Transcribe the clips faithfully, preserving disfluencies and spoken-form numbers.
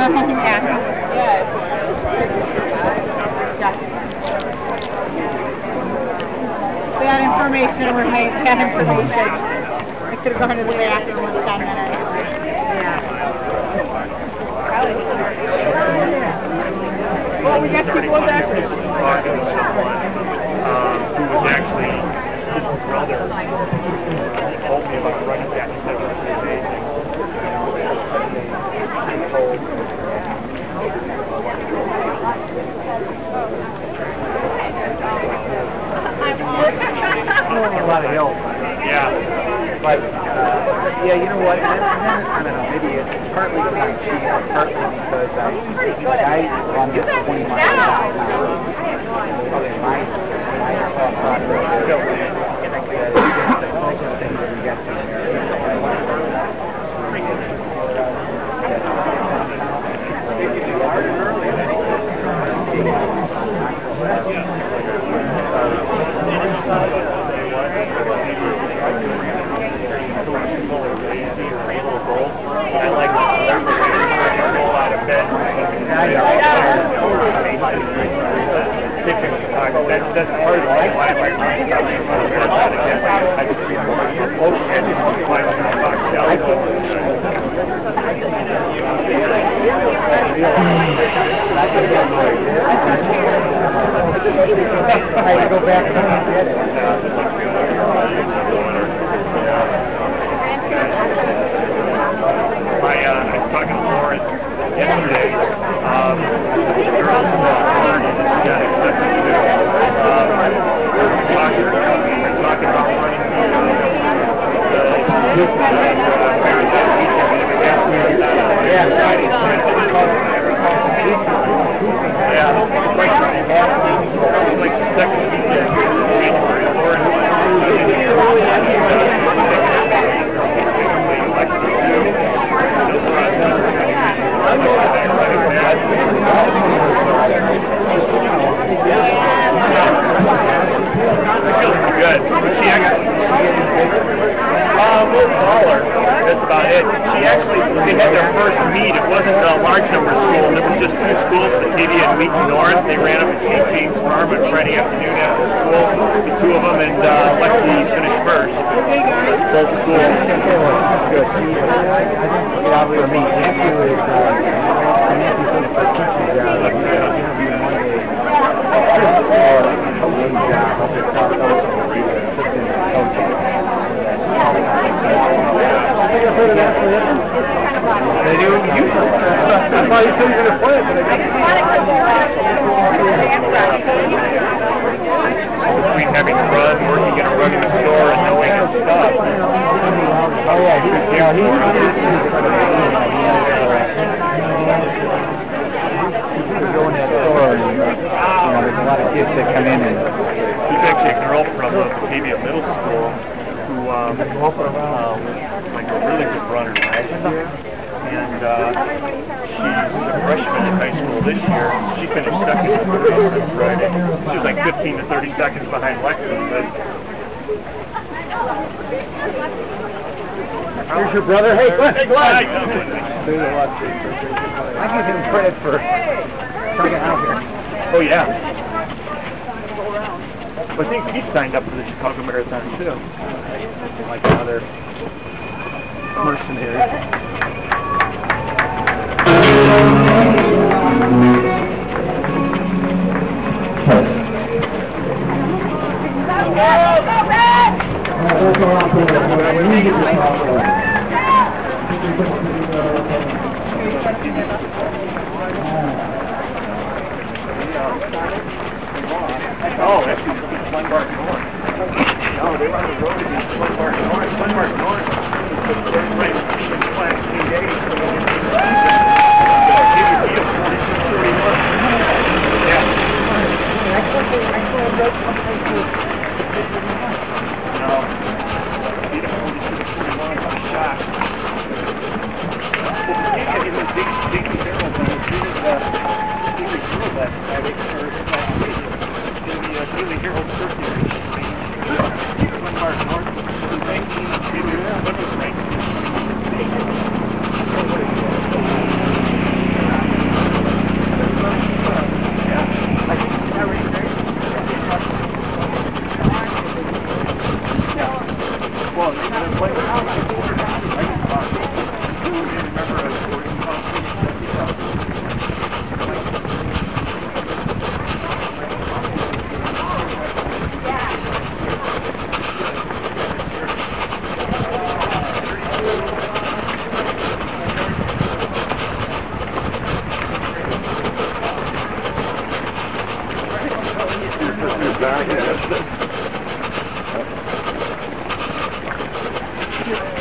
Without information, we're made bad information. I could have gone to the bathroom and gotten that out of here. Yeah. Well, we got people in that room. Who was actually his brother told me about running back instead of amazing. A lot of hills. Yeah. But, uh, yeah, you know what? I, I don't know, maybe it's partly because I'm cheap, partly because I'm like, I run just twenty miles an hour. My, my thought process is that you get to there. I like to roll out of bed. That's part of why I like I had to go back and get it. I, uh, I was talking to Lauren yesterday. Um, they're all smart and they've got accepted too. Um, we're talking, we're talking about running the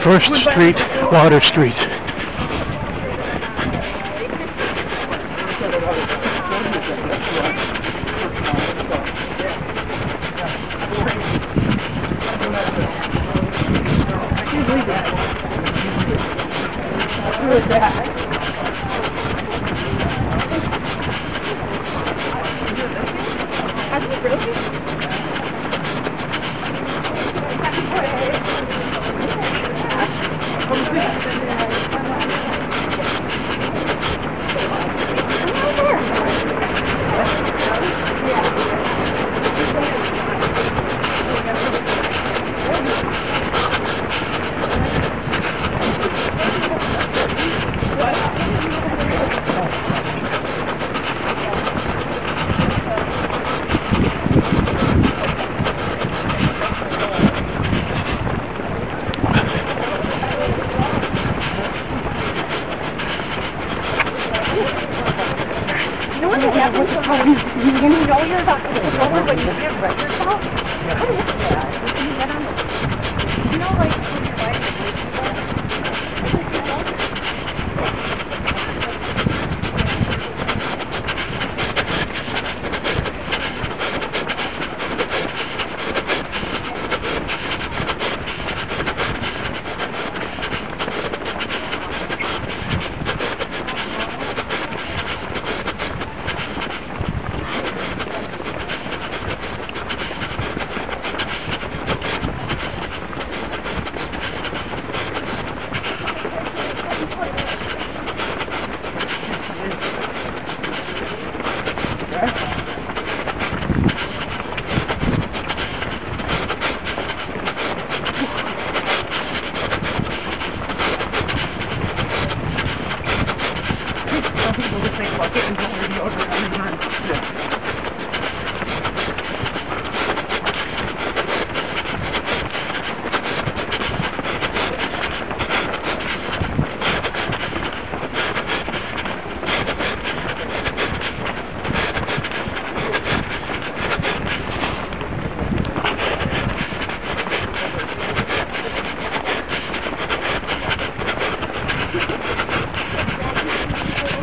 First Street, Water Street.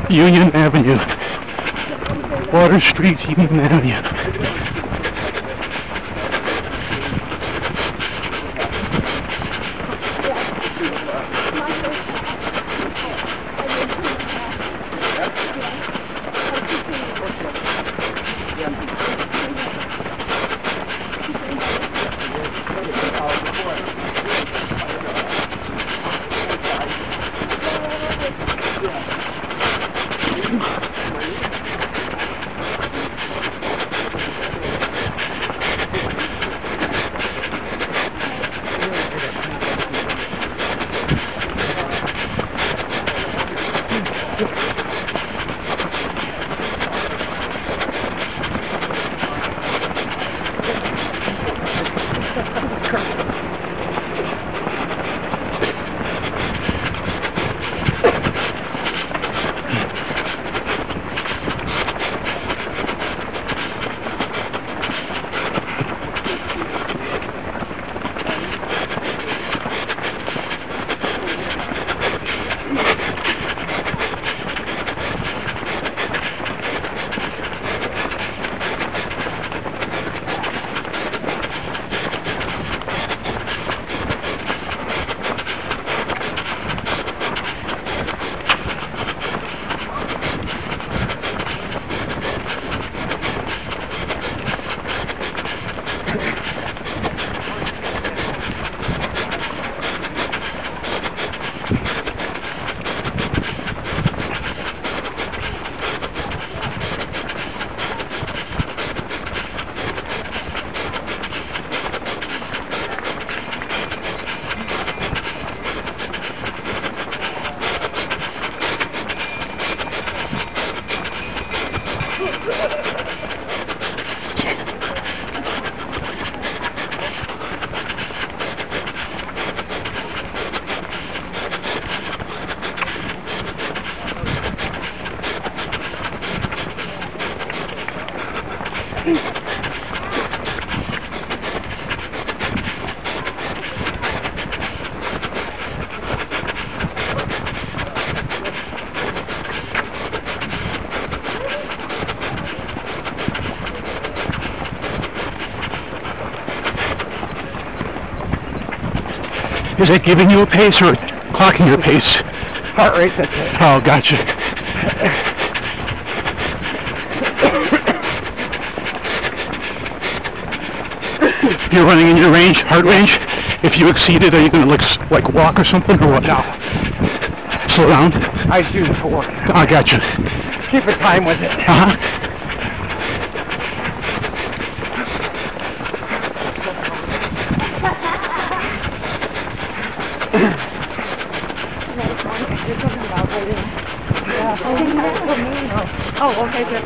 Union Avenue, Water Street, Union Avenue. Is it giving you a pace or clocking your pace? Heart rate. That's it. Oh, gotcha. You're running in your range, heart range. If you exceed it, are you going to like like walk or something or what? No. Slow down. I do for walking. I got you. Keep a time with it. Uh huh. Oh, okay, good.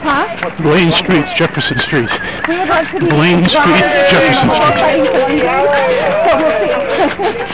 Huh? Blaine Street, Jefferson Street. Blaine Street, Jefferson Street.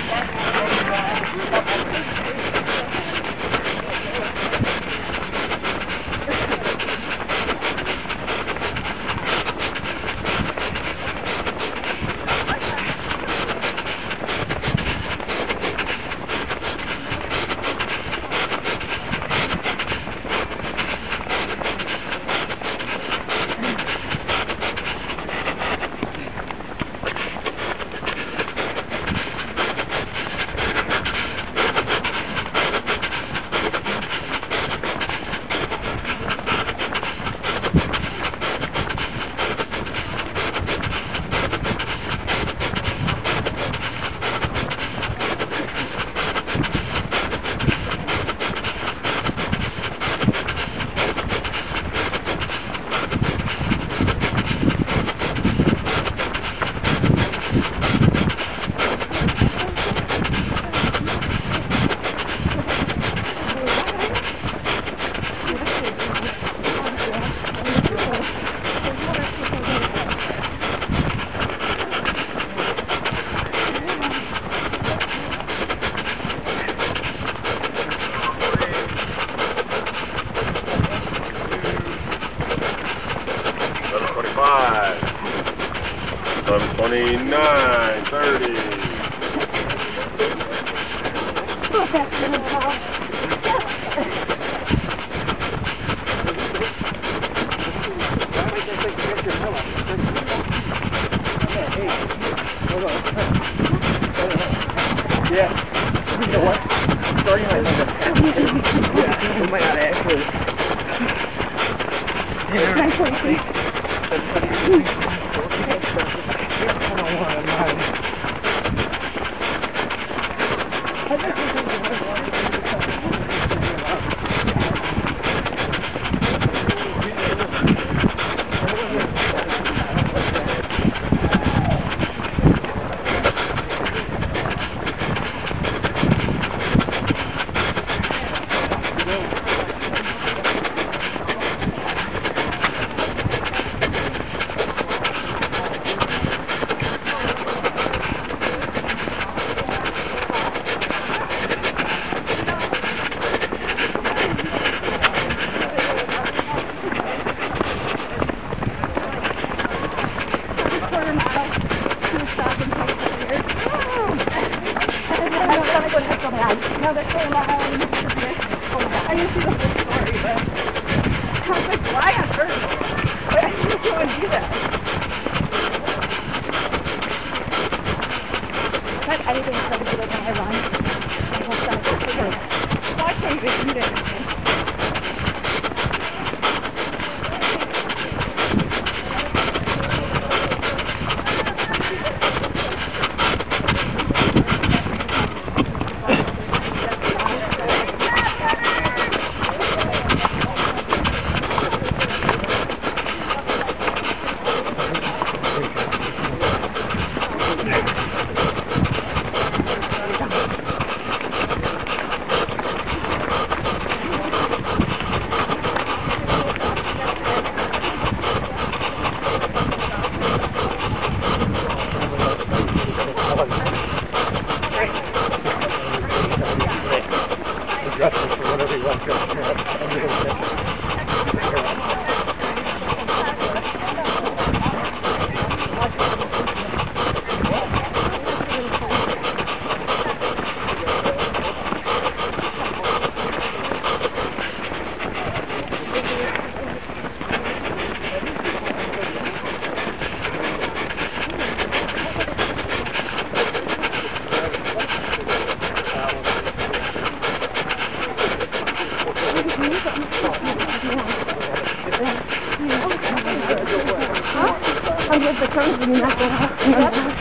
get the cones and that's what happens.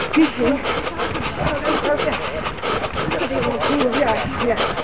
Excuse me. Yeah, yeah.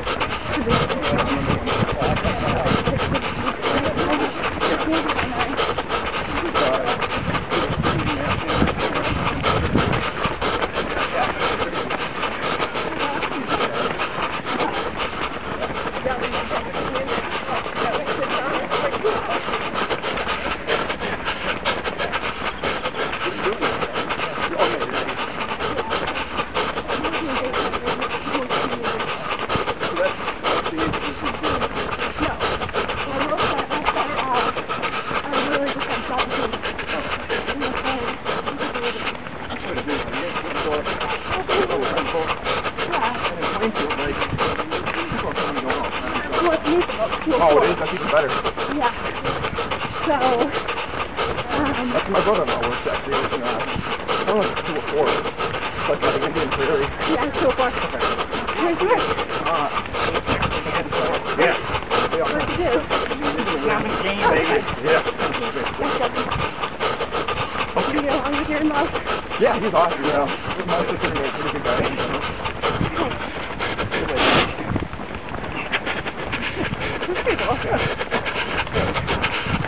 Oh, it is? That's even better. Yeah. So, um... That's my brother-in-law works actually. It's in, uh, I don't know if it's two oh four. It's like an Indian prairie. Yeah, it's two oh four. Okay. Where's yours? Uh, yeah. What'd you do? I'm in Virginia, baby. Yeah. That's awesome. Okay. Did you get along with your in-laws? Yeah, he's awesome, you know. He's my sister, he's a pretty good guy. Okay. Pretty cool. Yeah.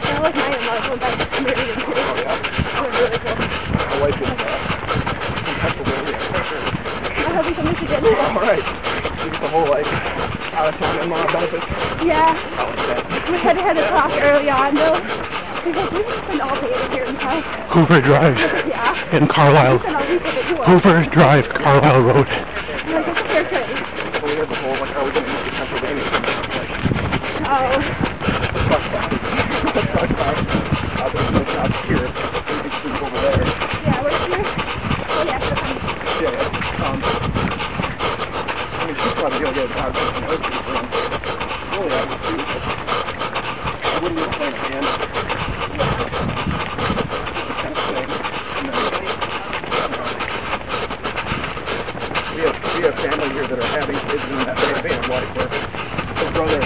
I like my in-laws when that's really cool. Oh, yeah? They're really cool. I like it. I hope you come to Michigan. All right. You get the whole, like, out-of-town in-law benefits. Yeah. I like that. We had had a talk early on, though. Because we just spend all day over here in town. Hoover Drive. Yeah. In Carlisle. We spend all week at the door. Hoover Drive, Carlisle Road. Like, it's fair trade. Well, we had the whole, like, are we going to move to Pennsylvania? Oh. Yeah, we're here. Oh, yeah, yeah, yeah. Um, I mean, she's probably going to get a job in her people. Really, I would do. I wouldn't look like a man. We have, we have family here that are having kids in that way. They have wife work. Her brother.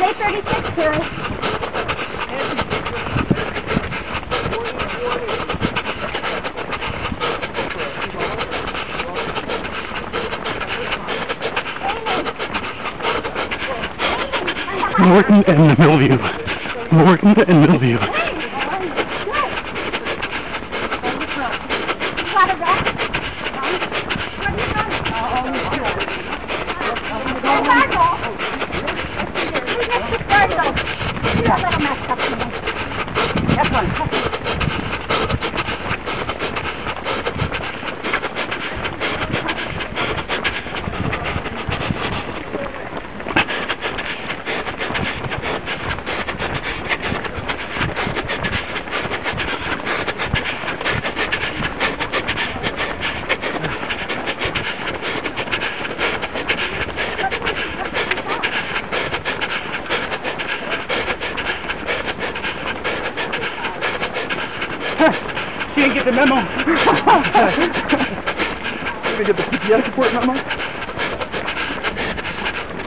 was eight thirty-six, Terry. Morton and Millview. Morton and Millview.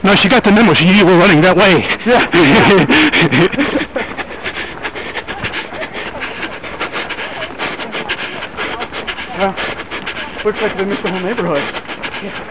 No, she got the memo. She knew you were running that way. Yeah. Well, looks like they missed the whole neighborhood. Yeah.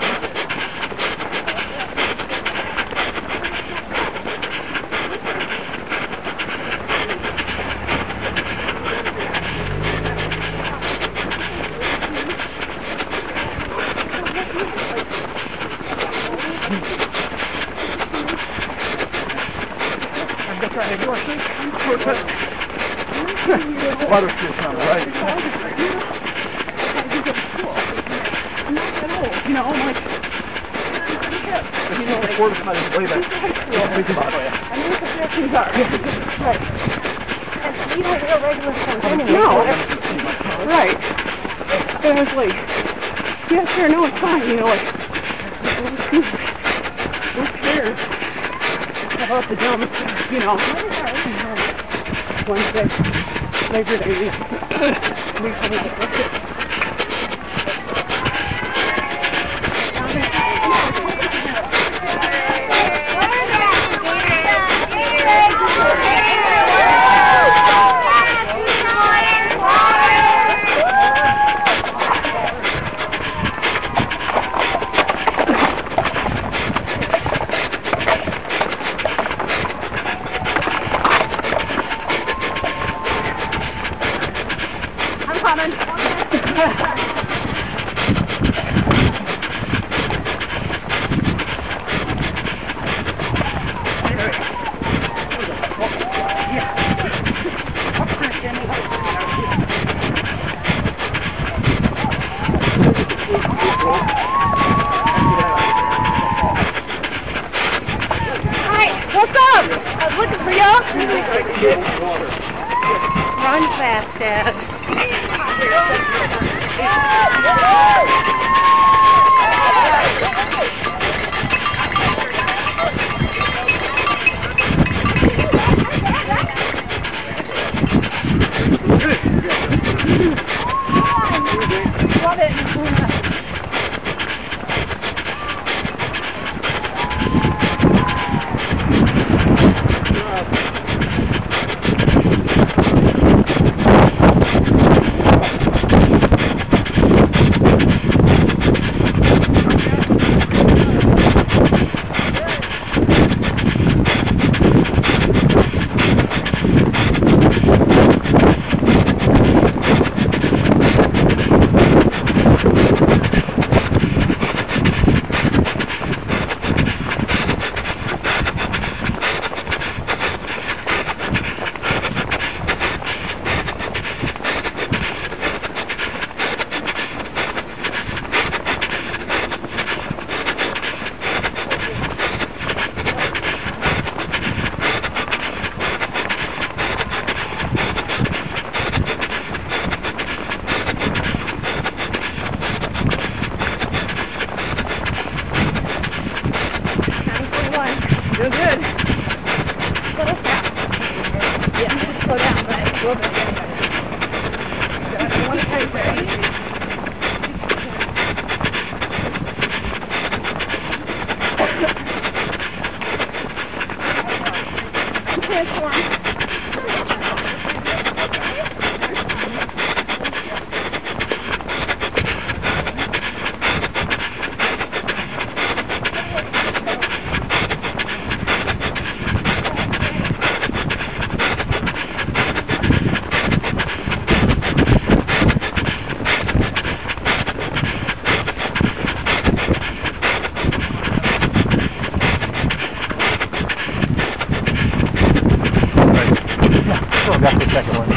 second one.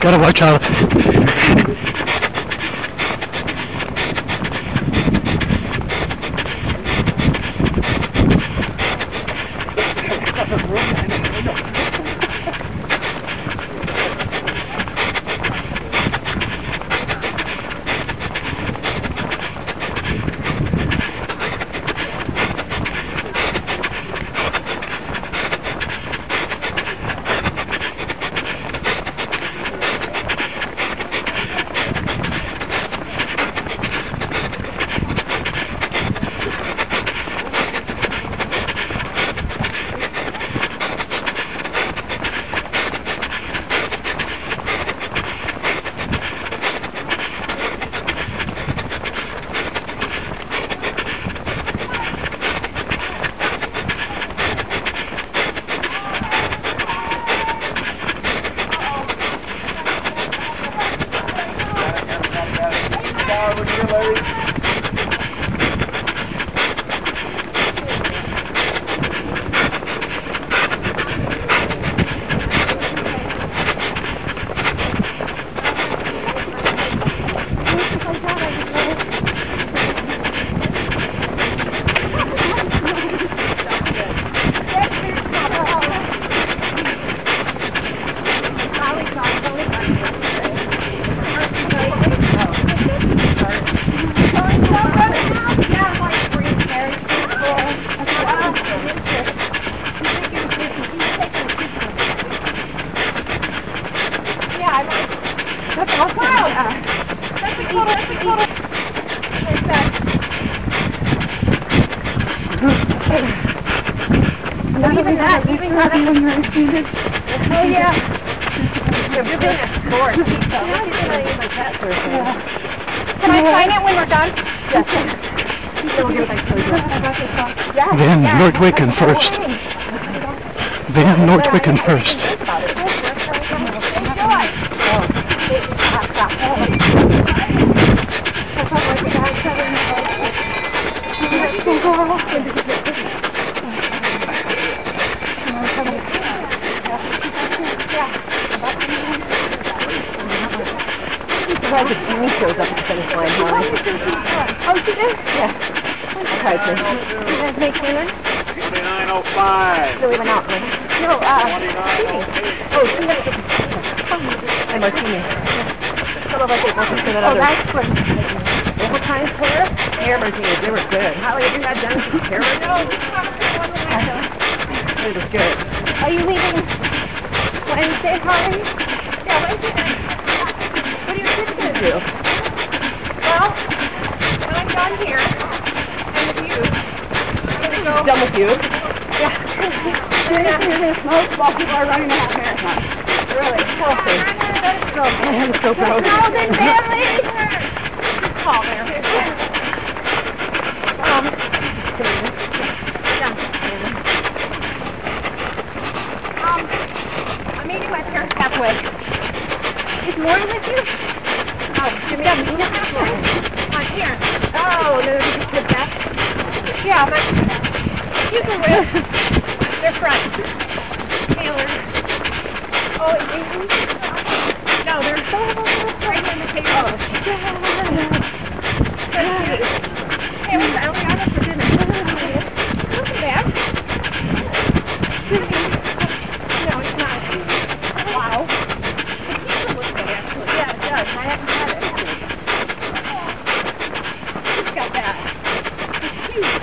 Gotta watch out. Nordwicken first. Van Nordwicken first. Oh, she did? Yeah. I tried to. You guys make dinner? twenty-nine oh five. No, we went out. No, uh, oh, two minutes. And martini. Some of us ate martini for that other. Oh, nice one. The whole time for us? Air martinis, they were good. Holly, have you had done some air martinis? No, it was good. Are you leaving Wednesday, Holly? Yeah, Wednesday night. What are your kids going to do? Well, when I'm done here, I'm with you. I'm done with you. Yeah. Most people are running a half marathon. Really. Healthy. I am so proud. The Golden Family. Just call there. Um. Um. I'm meeting my parents halfway. Is Lauren with you? Oh, you meet me halfway? I'm here. Oh, no, you just did that. Yeah, my. You can wear their friends. Taylor. Oh, it's Asian? No, they're so right on the table. Oh. Yeah. Hey, we were only on it for dinner. Look at that. No, it's not. Wow. The pizza looks good, actually. Yeah, it does. I haven't had it. It's got that. It's huge.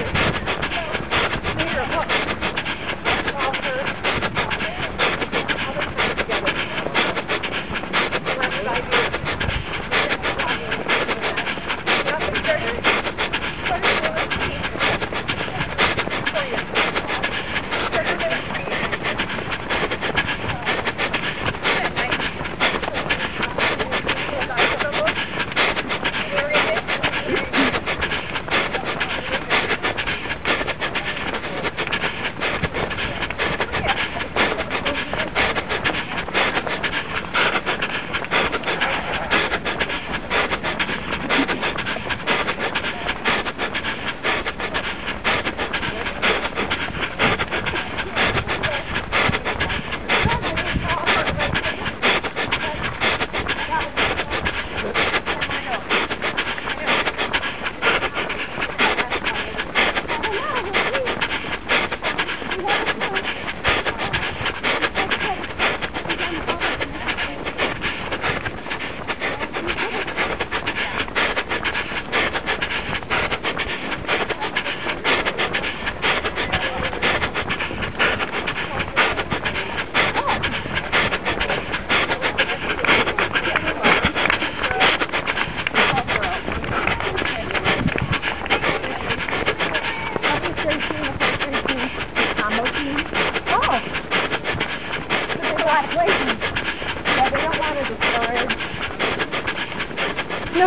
Thank you.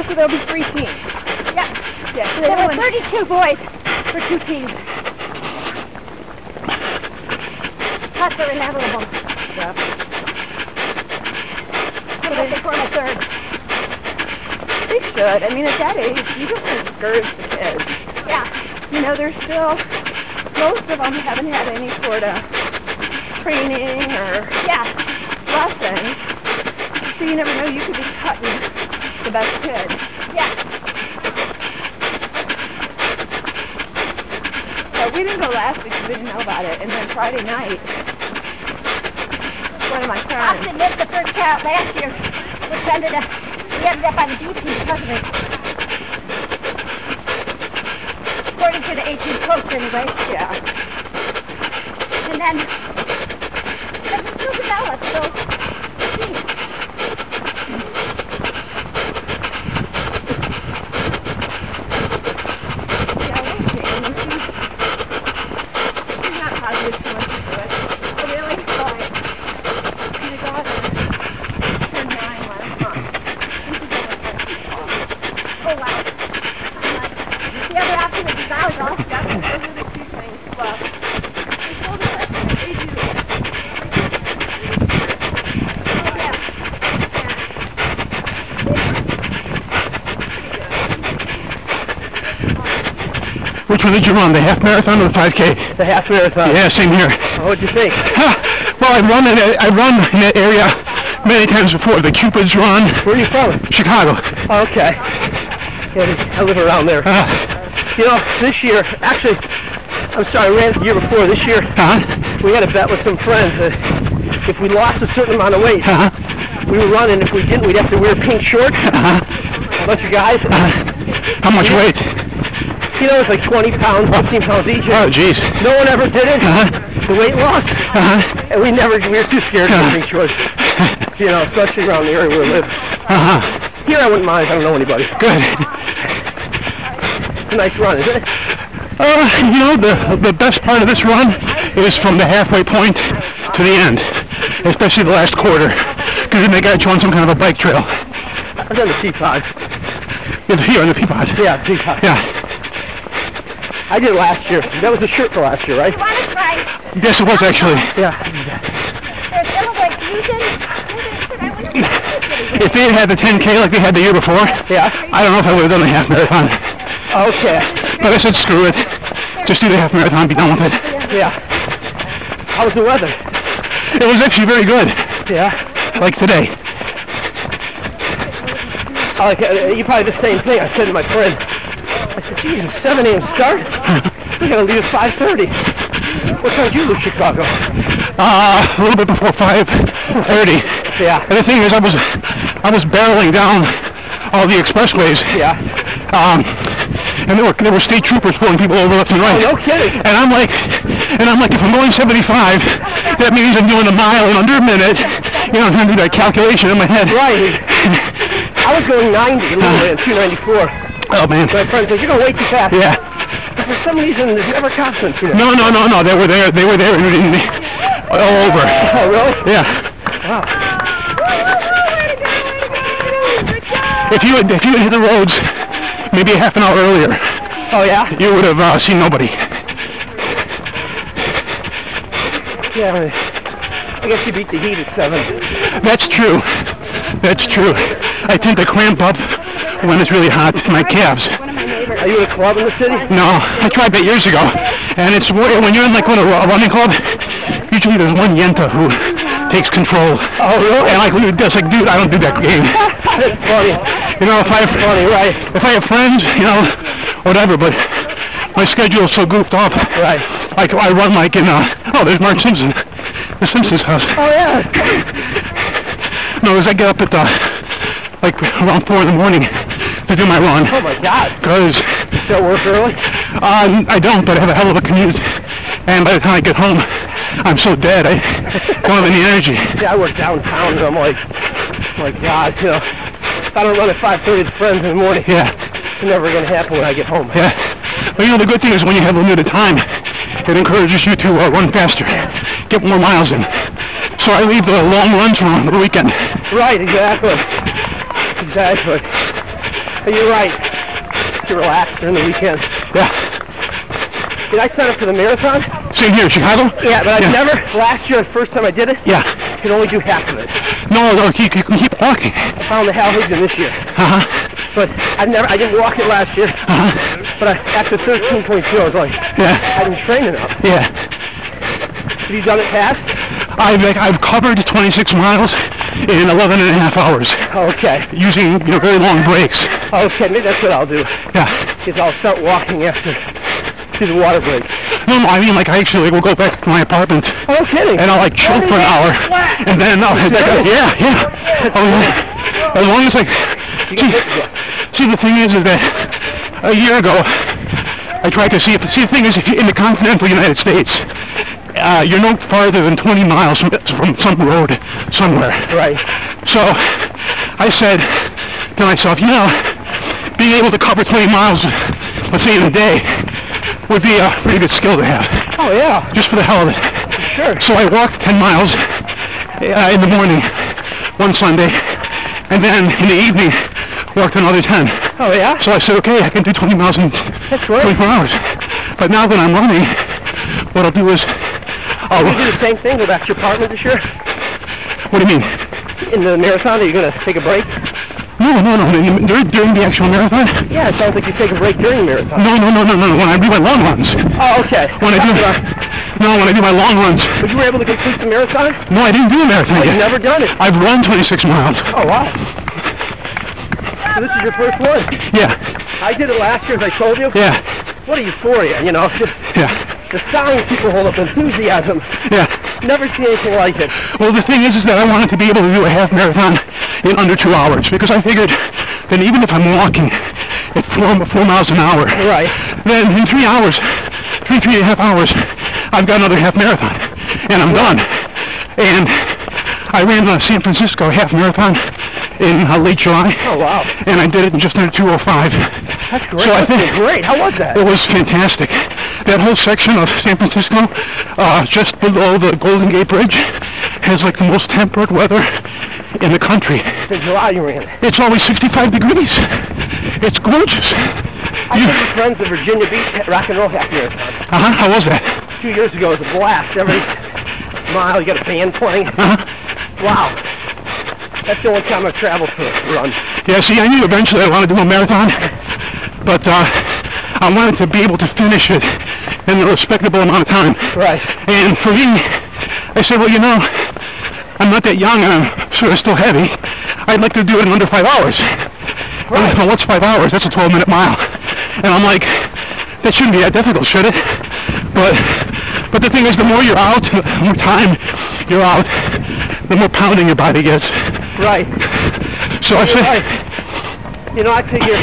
so there'll be three teams. Yep. Yeah. So there were thirty-two boys for two teams. Cuts are inevitable. Yep. What about they form a third? They should. I mean, at that age, you just discourage the kids. Yeah. You know, they're still, most of them haven't had any sort of training or yeah. lessons. So you never know, you could be cutting the best kid. Yeah. So we didn't go last week because we didn't know about it. And then Friday night, one of my friends. Austin missed the first car out last year. Which ended up, we ended up on the beach because of it. According to the eighteenth coast, anyway. Yeah. And then, but it's still developed, so geez. Which one did you run, the half marathon or the five K? The half marathon. Yeah, same here. Oh, what'd you think? Huh. Well, I run in a, I run in that area many times before, the Cupids Run. Where are you from? Chicago. Oh, okay. Yeah, I live around there. Uh, you know, this year, actually, I'm sorry, I ran the year before. This year, uh-huh. we had a bet with some friends that if we lost a certain amount of weight, uh-huh. we were running. If we didn't, we'd have to wear pink shorts. Uh-huh. A bunch of guys. Uh-huh. How much weight? You know, it's like twenty pounds, fifteen pounds each. Oh, jeez. No one ever did it. Uh-huh. The weight loss. Uh-huh. And we never, we were too scared to make choice. You know, especially around the area where we live. Uh-huh. Here I wouldn't mind. I don't know anybody. Good. It's a nice run, isn't it? Uh, you know, the the best part of this run is from the halfway point to the end, especially the last quarter, because then they got you on some kind of a bike trail. I was on the Peapod. Here on the Peapod. Yeah, Peapod. Yeah. I did it last year. That was a shirt for last year, right? Yes, it was actually. Yeah. If they had had the ten K like they had the year before, yeah. I don't know if I would have done the half marathon. Okay. But I said, screw it. Just do the half marathon, be done with it. Yeah. How was the weather? It was actually very good. Yeah. Like today. Like, uh, you probably the same thing I said to my friend. I said, geez, it's seven a.m. start? We're going to leave at five thirty. What time did you leave Chicago? Uh, a little bit before five thirty. Yeah. And the thing is, I was I was barreling down all the expressways. Yeah. Um, and there were there were state troopers pulling people over left and right. Oh, no kidding. And I'm like, and I'm like, if I'm going seventy-five, that means I'm doing a mile in under a minute. You know, I'm trying to do that calculation in my head. Right. I was going ninety, a little bit, two ninety-four. Oh, man. My friend says, you're going way too fast. Yeah. But for some reason, there's never cops in here. No, no, no, no. They were there. They were there all over. Oh, really? Yeah. Wow. If you had, if you had hit the roads maybe a half an hour earlier. Oh, yeah? You would have uh, seen nobody. Yeah. I guess you beat the heat at seven. That's true. That's true. I tend to cramp up when it's really hot, my calves. Are you in a club in the city? No, I tried that years ago. And it's when you're in like a running club, usually there's one yenta who takes control. Oh, really? And like, just like, dude, I don't do that game. That's funny. You know, if I have, funny, right. if I have friends, you know, whatever, but my schedule's so goofed off. Right. Like, I run like in, uh, oh, there's Mark Simpson, the Simpsons house. Oh, yeah. No, as I get up at the, like, around four in the morning to do my run. Oh, my God. Because... You still work early? Uh, I don't, but I have a hell of a commute. And by the time I get home, I'm so dead. I don't have any energy. Yeah, I work downtown, and I'm like, oh, my God, you know. If I don't run at five thirty with friends in the morning, yeah. It's never going to happen when I get home. Yeah. But, you know, the good thing is when you have limited time, it encourages you to uh, run faster, get more miles in. So I leave the long runs for the weekend. Right, exactly. Exactly. But you're right. To relax during the weekend. Yeah. Did I sign up for the marathon? Same here, Chicago? Yeah, but I've yeah. never, last year, the first time I did it, yeah. I could only do half of it. No, no, you can keep walking. I found the half again this year. Uh-huh. But I've never, I didn't walk it last year. Uh-huh. But I, after thirteen point two, I was like, yeah. I didn't train enough. Yeah. Have you done it fast? I've, I've covered twenty-six miles in eleven and a half hours. Okay. Using, you know, very long breaks. Okay, maybe that's what I'll do. Yeah. Is I'll start walking after, to the water break. No, no, I mean, like, I actually like, will go back to my apartment. Oh, no kidding. And I'll, like, choke for an hour. Flat. And then I'll, like, uh, yeah, yeah. Oh, yeah. As long as, like, see, see, the thing is, is that a year ago, I tried to see if, see, the thing is, if you're in the continental United States, uh, you're no farther than twenty miles from, from some road somewhere. Right. So I said to myself, you know, being able to cover twenty miles, let's say, in a day, would be a pretty good skill to have. Oh, yeah. Just for the hell of it. Sure. So I walked ten miles uh, in the morning one Sunday, and then in the evening, walked another ten. Oh, yeah? So I said, okay, I can do twenty miles in twenty-four hours. But now that I'm running, what I'll do is... I'll you do the same thing, go back to your apartment this year? What do you mean? In the marathon, are you going to take a break? No, no, no. During, during the actual marathon? Yeah, it sounds like you take a break during the marathon. No, no, no, no, no. When I do my long runs. Oh, okay. When I do, no, when I do my long runs. But you were able to complete the marathon? No, I didn't do the marathon oh, yet. I've never done it. I've run twenty-six miles. Oh, wow. So this is your first one? Yeah. I did it last year, as I told you. Yeah. What a euphoria, you know. Just yeah. The sound people hold up, enthusiasm. Yeah. Never seen anything like it. Well, the thing is, is that I wanted to be able to do a half marathon in under two hours because I figured that even if I'm walking at four, four miles an hour, right. then in three hours, three, three and a half hours, I've got another half marathon, and I'm right. done. And I ran the San Francisco half marathon in uh, late July. Oh, wow. And I did it in just under two oh five. That's great. So I think great. How was that? It was fantastic. That whole section of San Francisco, uh, just below the Golden Gate Bridge, has like the most temperate weather in the country. In July you ran. It's always sixty-five degrees. It's gorgeous. I you... took friends of Virginia Beach Rock and Roll half marathon. Uh-huh. How was that? Two years ago it was a blast. Every mile you got a band playing. Uh-huh. Wow. That's the only time I've traveled for a run. Yeah, see, I knew eventually I wanted to do a marathon, but uh, I wanted to be able to finish it in a respectable amount of time. Right. And for me, I said, well, you know, I'm not that young and I'm sort of still heavy. I'd like to do it in under five hours. Right. And I thought, what's five hours? That's a twelve-minute mile. And I'm like, that shouldn't be that difficult, should it? But, but the thing is, the more you're out, the more time you're out, the more pounding your body gets. Right. So I said... Right. You know, I figure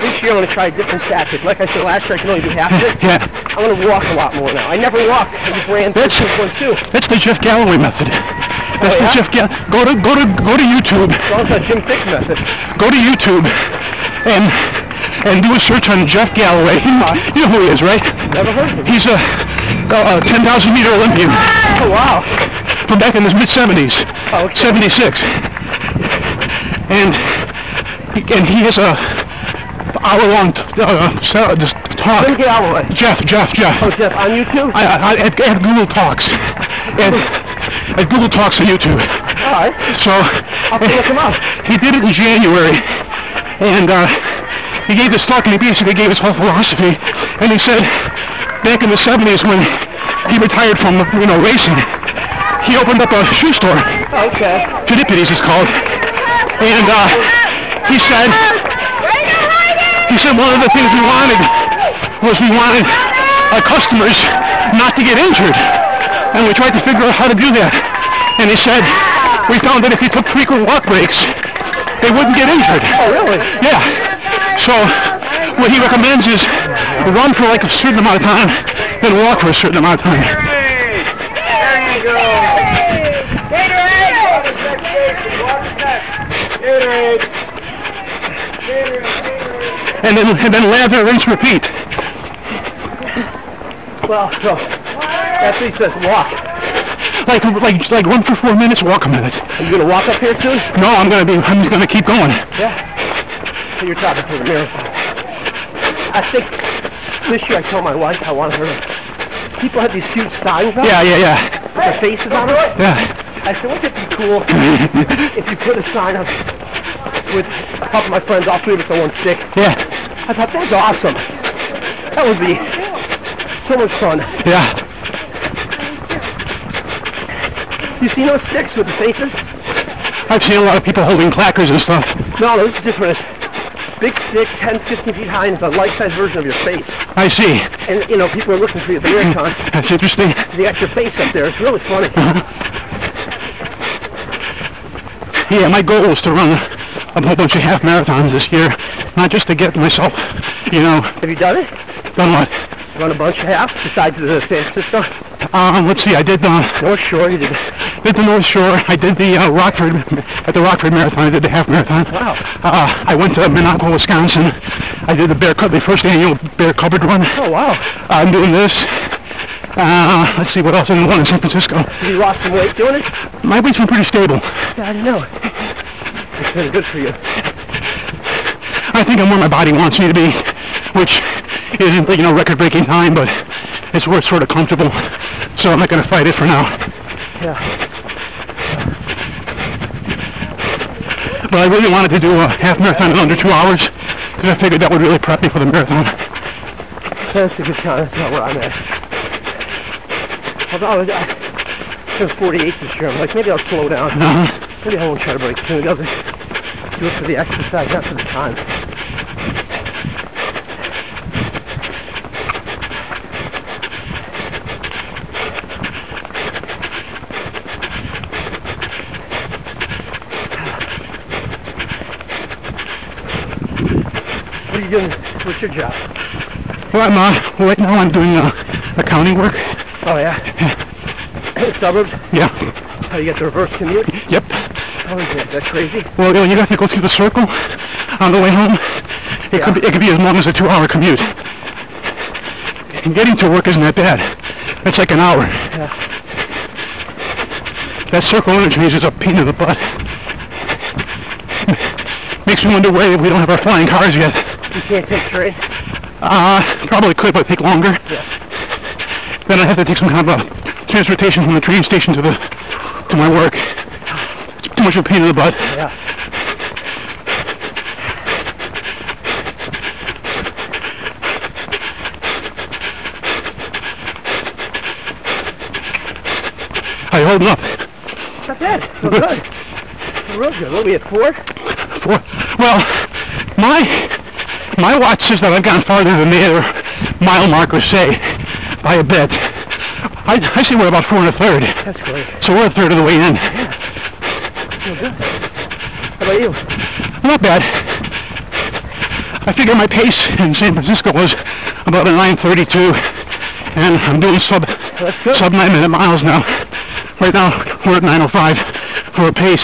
this year I'm going to try a different tactic. Like I said last year, I can only do half of it. Yeah. I'm going to walk a lot more now. I never walked. I just ran two point two. That's the Jeff Galloway method. That's oh, yeah? the Jeff Galloway... Go to, go, to, go to YouTube. Well, it's the Jim Thicke method. Go to YouTube and, and do a search on Jeff Galloway. Uh, you know who he is, right? Never heard of him. He's a, a ten thousand meter Olympian. Oh, wow. From back in the mid-seventies, oh, okay. seventy-six, and and he has a hour-long uh, talk. Jeff, Jeff, Jeff. Oh, Jeff, on YouTube? I, I, I, at, at Google Talks, at, at Google Talks on YouTube. All right. So I'll look him up. He did it in January, and uh, he gave this talk, and he basically gave his whole philosophy. And he said, back in the seventies, when he retired from you know racing. He opened up a shoe store. Okay. Chidipides it's called. And uh, he said, he said one of the things we wanted was we wanted our customers not to get injured. And we tried to figure out how to do that. And he said, we found that if you took frequent walk breaks, they wouldn't get injured. Oh, really? Yeah. So what he recommends is run for like a certain amount of time, then walk for a certain amount of time. There you go. And then, and then lather, rinse, repeat. Well, so that's what he says, walk. Like, like, like, run for four minutes, walk a minute. Are you gonna walk up here too? No, I'm gonna be. I'm just gonna keep going. Yeah. for your travel to the marathon. I think this year I told my wife I wanted her. People had these huge signs up. Yeah, yeah, yeah. With their faces on it. Yeah. I said, wouldn't it be cool if you put a sign up with a couple of my friends, all three of us on one stick? Yeah. I thought, that's awesome. That would be so much fun. Yeah. You see those sticks with the faces? I've seen a lot of people holding clackers and stuff. No, those are different. Big stick, ten, fifteen feet high, and it's a life-size version of your face. I see. And, you know, people are looking for you at the marathon. That's interesting. They got your face up there. It's really funny. Yeah, my goal is to run a whole bunch of half marathons this year, not just to get myself, you know. Have you done it? Done what? Run a bunch of half, besides the San Francisco? Um, let's see, I did the... North Shore, you did... Did the North Shore, I did the uh, Rockford, at the Rockford Marathon, I did the half marathon. Wow. Uh, I went to Minocqua, Wisconsin, I did the Bear Cupboard, the first annual Bear Cupboard Run. Oh, wow. Uh, I'm doing this. Uh, let's see, what else? I did one in San Francisco. Did you lost some weight doing it? My weight's been pretty stable. Yeah, I don't know. It's been good for you. I think I'm where my body wants me to be, which... isn't, you know, record-breaking time, but it's where it's sort of comfortable, so I'm not going to fight it for now. Yeah. But I really wanted to do a half marathon in under two hours, because I figured that would really prep me for the marathon. That's a good time. That's not where I'm at. Although I was forty-eight this year, I'm like, maybe I'll slow down. Uh-huh. Maybe I won't try to break it. I'll just do it for the exercise, not for the time. What's your job? Well, I'm, uh, right now I'm doing uh, accounting work. Oh, yeah? Yeah. Suburbs? Yeah. How do you get the reverse commute? Yep. Oh, is that crazy? Well, you know, you have to go through the circle on the way home. It, yeah. could, be, it could be as long as a two-hour commute. And getting to work isn't that bad. That's like an hour. Yeah. That circle interchange is a pain in the butt. Makes me wonder why we don't have our flying cars yet. You can't take train? Uh, probably could, but it'd take longer. Yeah. Then I'd have to take some kind of uh, transportation from the train station to the to my work. It's too much of a pain in the butt. Yeah. How are you holding up? Not bad. We're good. We're real good. What are we at, four? Four. Well, my... My watch says that I've gone farther than the other mile markers say, by a bit. I, I say we're about four and a third. That's great. So we're a third of the way in. Yeah. Well, good. How about you? Not bad. I figure my pace in San Francisco was about a nine thirty-two, and I'm doing sub sub nine minute miles now. Right now we're at nine oh five for a pace.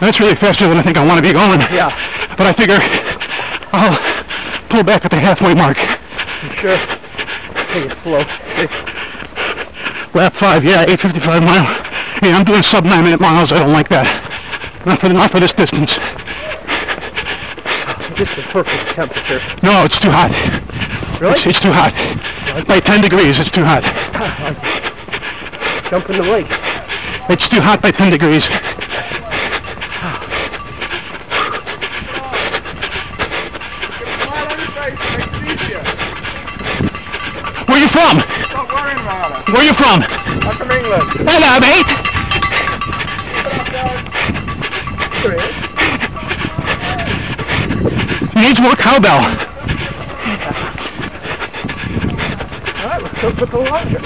That's really faster than I think I want to be going. Yeah. But I figure I'll pull back at the halfway mark. You sure? Take it slow. Lap five, yeah, eight fifty-five mile. Yeah, I'm doing sub nine minute miles. I don't like that. Not for not for this distance. This is perfect temperature. No, it's too hot. Really? It's, it's too hot. What? By ten degrees, it's too hot. Like jump in the lake. It's too hot by ten degrees. Where are you from? Don't worry about it. Where are you from? I'm from England. Hello, mate. Needs more cowbell. All right, let's go put the launcher.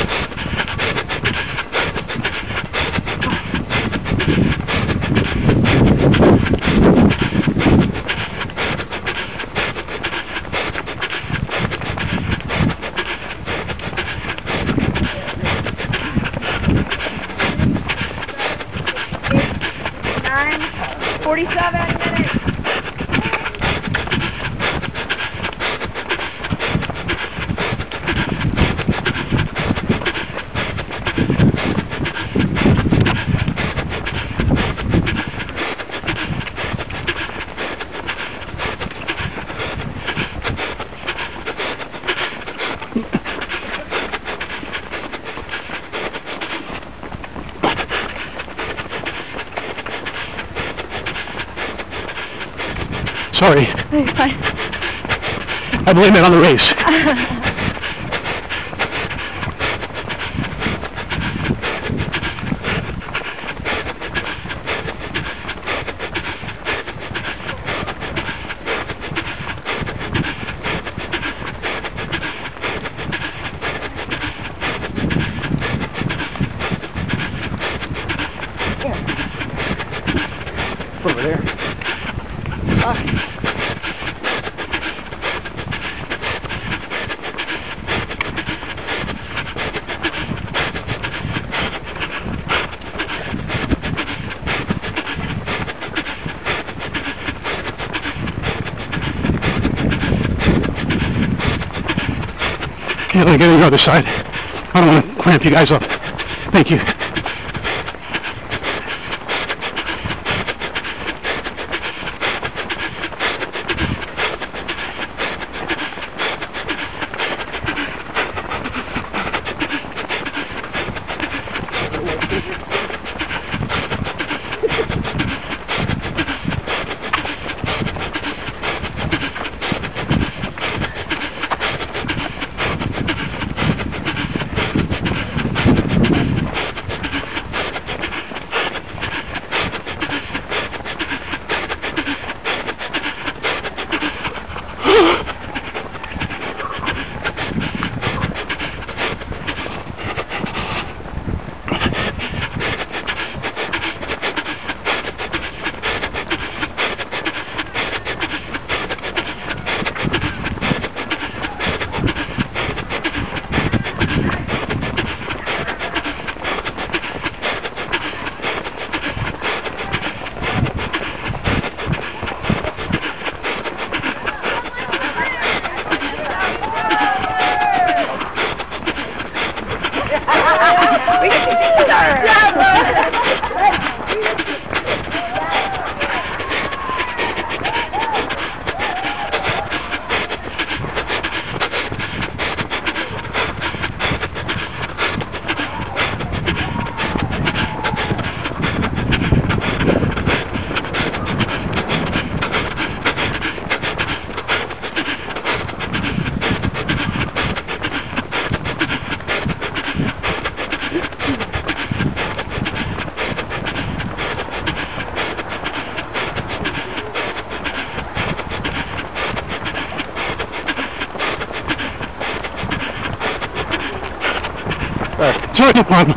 Sorry. It's fine. I blame it on the race. Over there. Ah. Can't let it get on the other side. I don't want to clamp you guys up. Thank you. Sorry, no problem.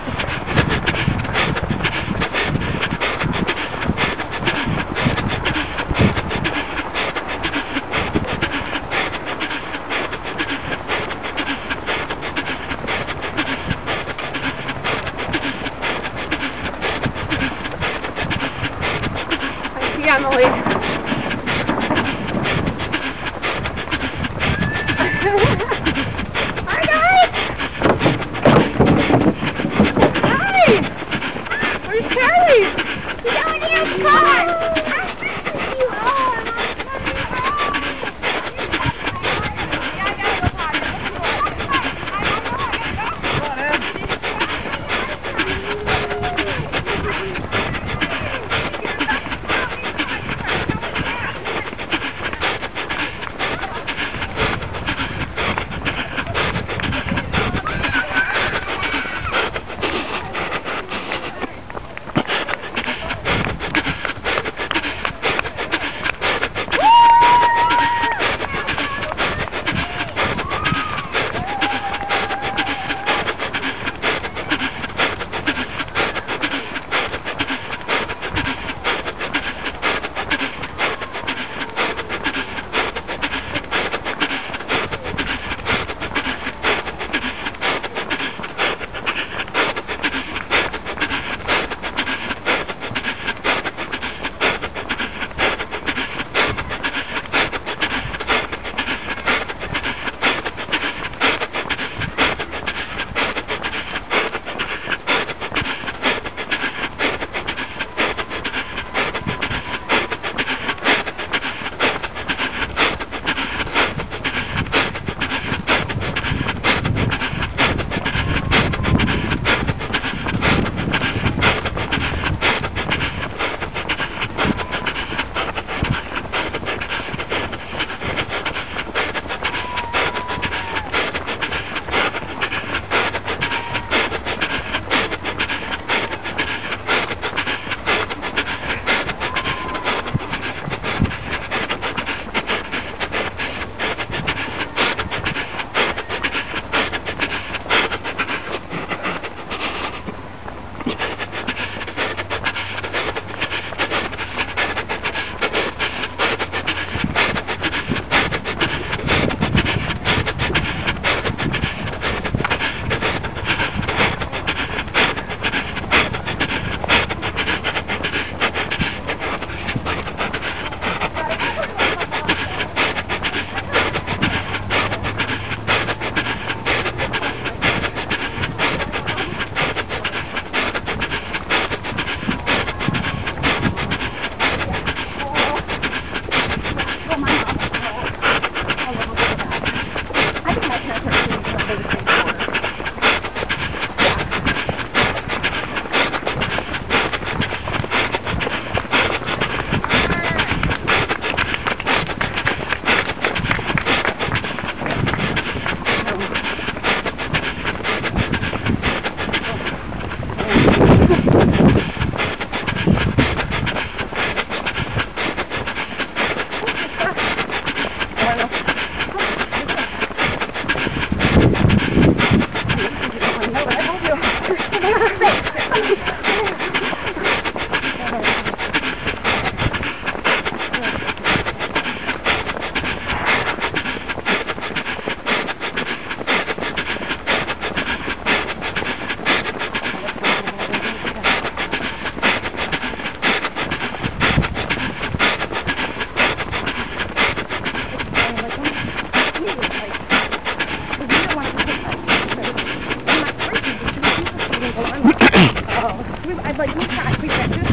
but you can't pick that too. No.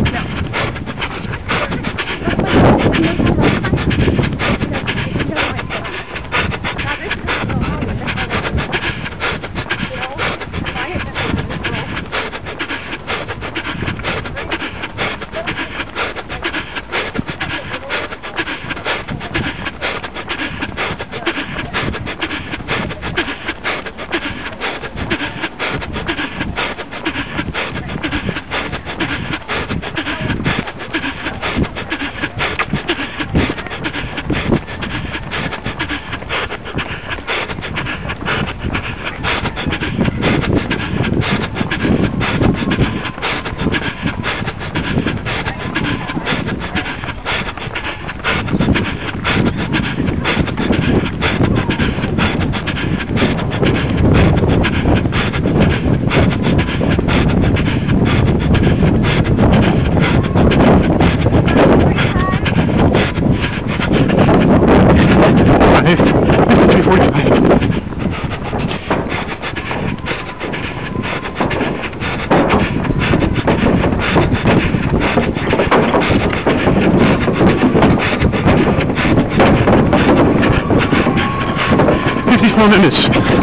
fifty-four minutes. Okay.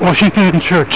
Well, she did in church.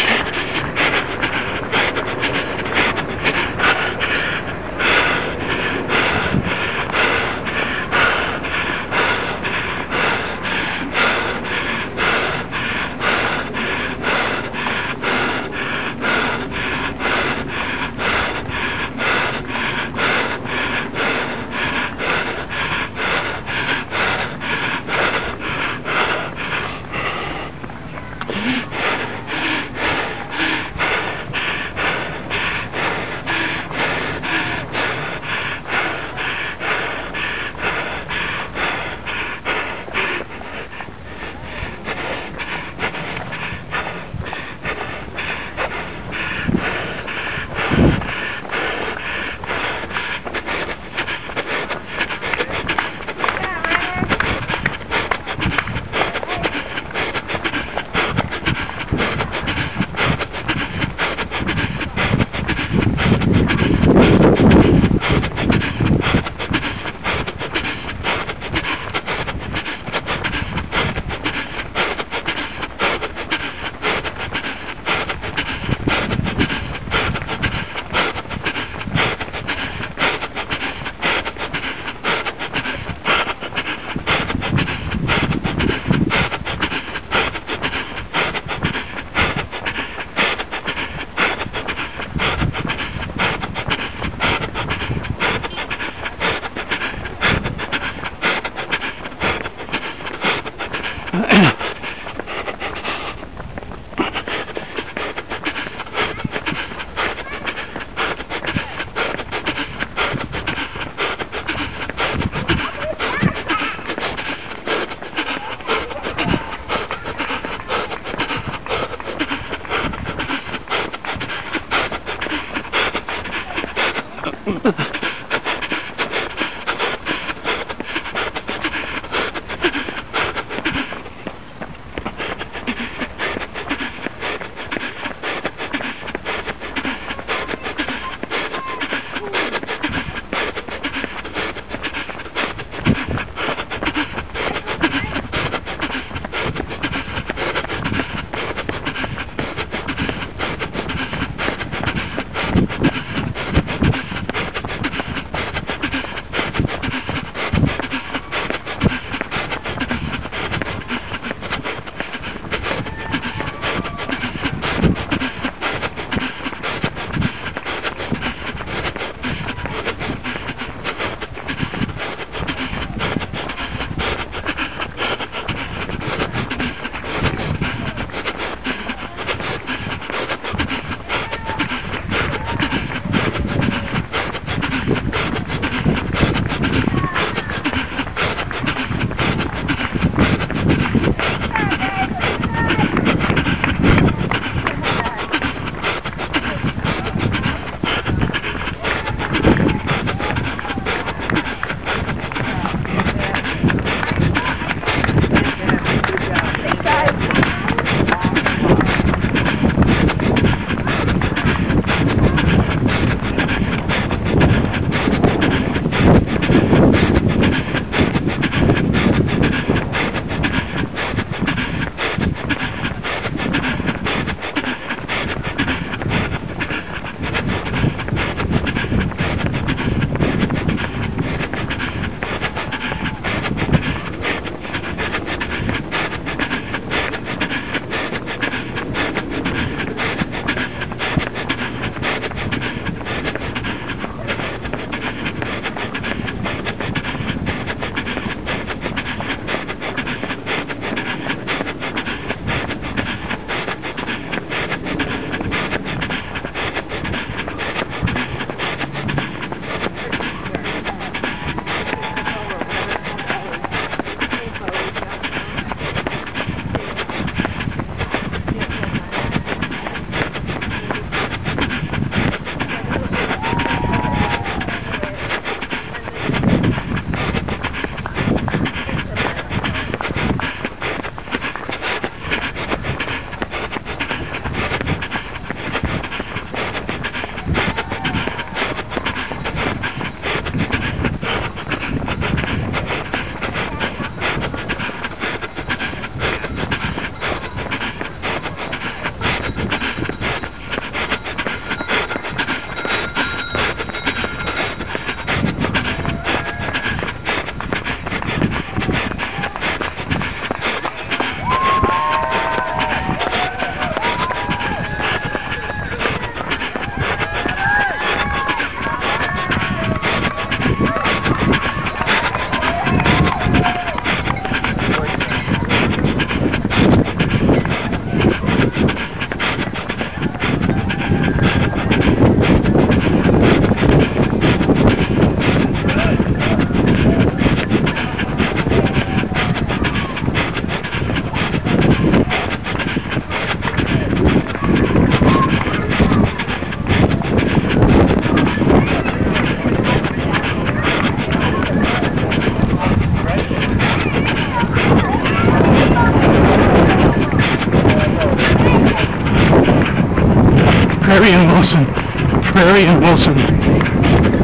Prairie and Wilson.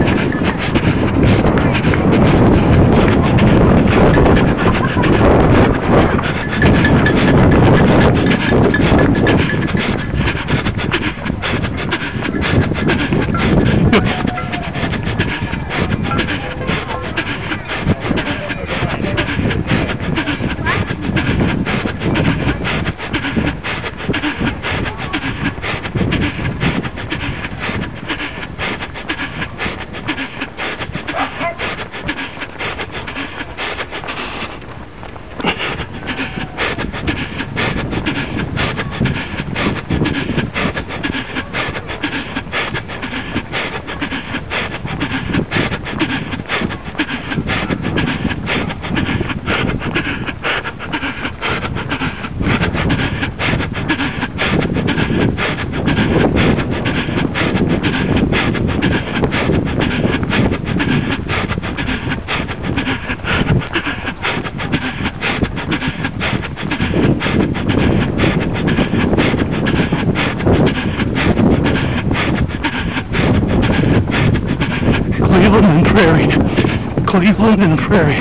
Cleveland and Prairie.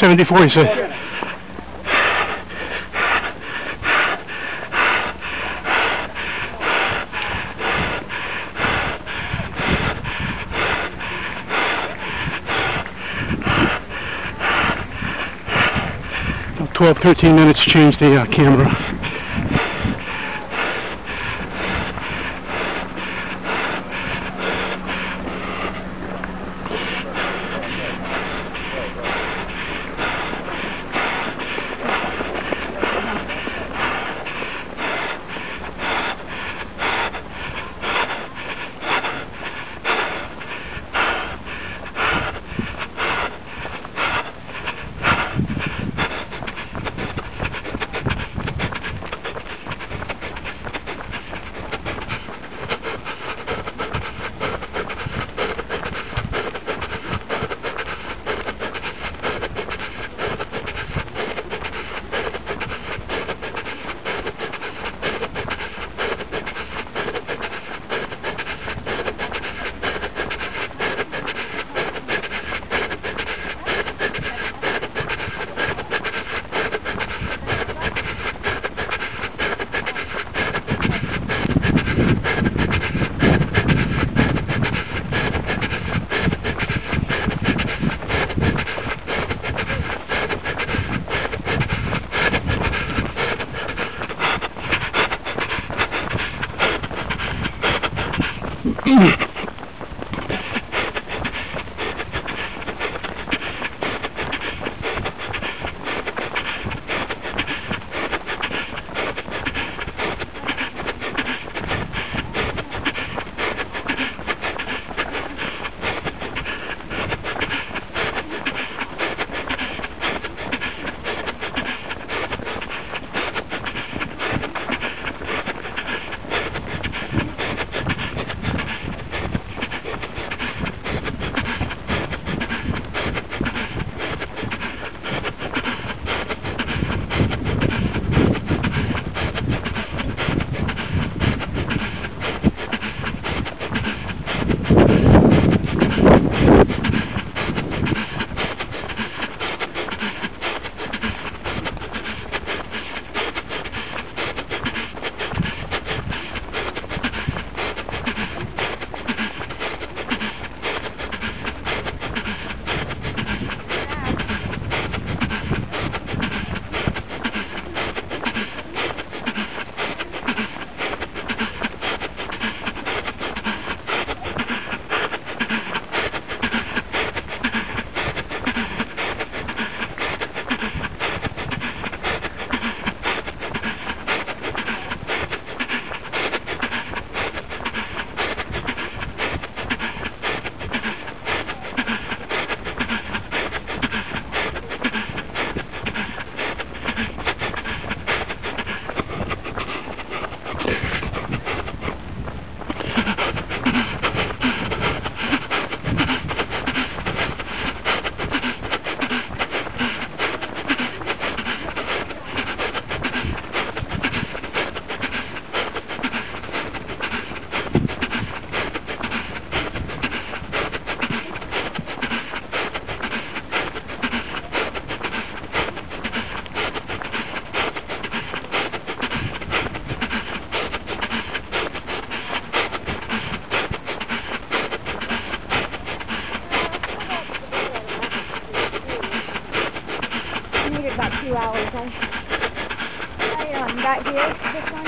seventy-four, he said. twelve, thirteen minutes, change the uh, camera. right here. This one.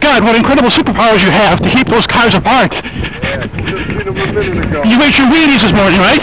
God, what incredible superpowers you have to keep those cars apart. Yeah, you just seen them a minute ago. You ate your Wheaties this morning, right?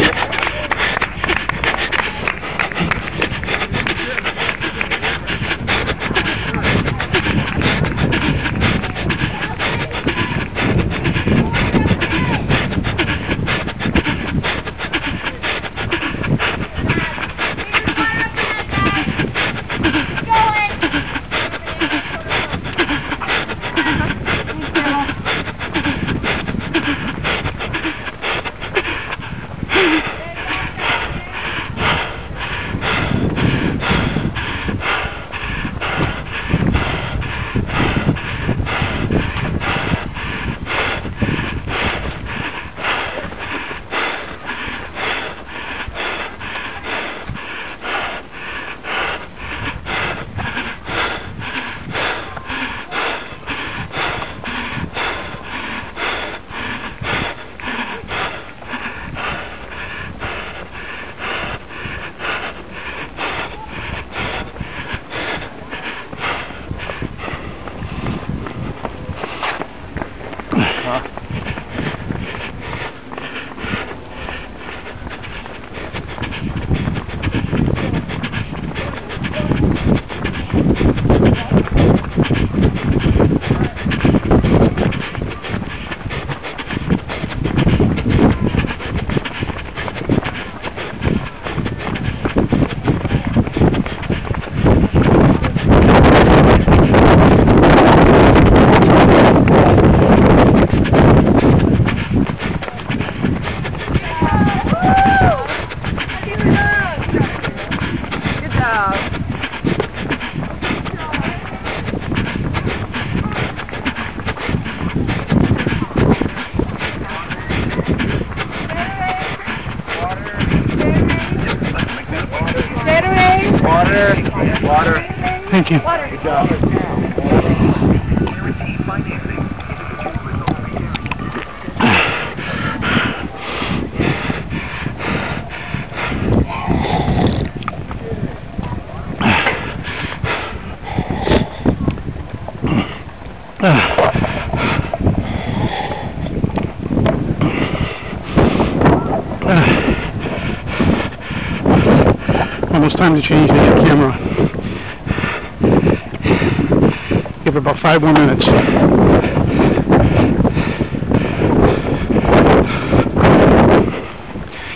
Time to change the camera. Give it about five more minutes.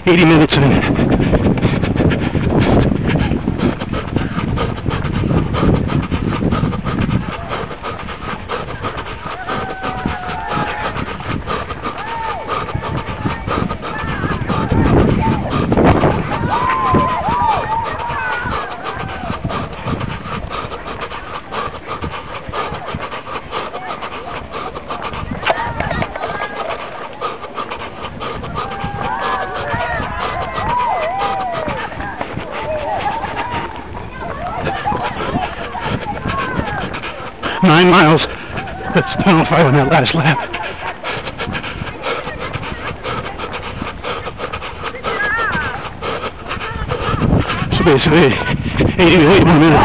Eighty minutes in. Miles. That's ten oh five on that last lap. So basically, eighty to eighty more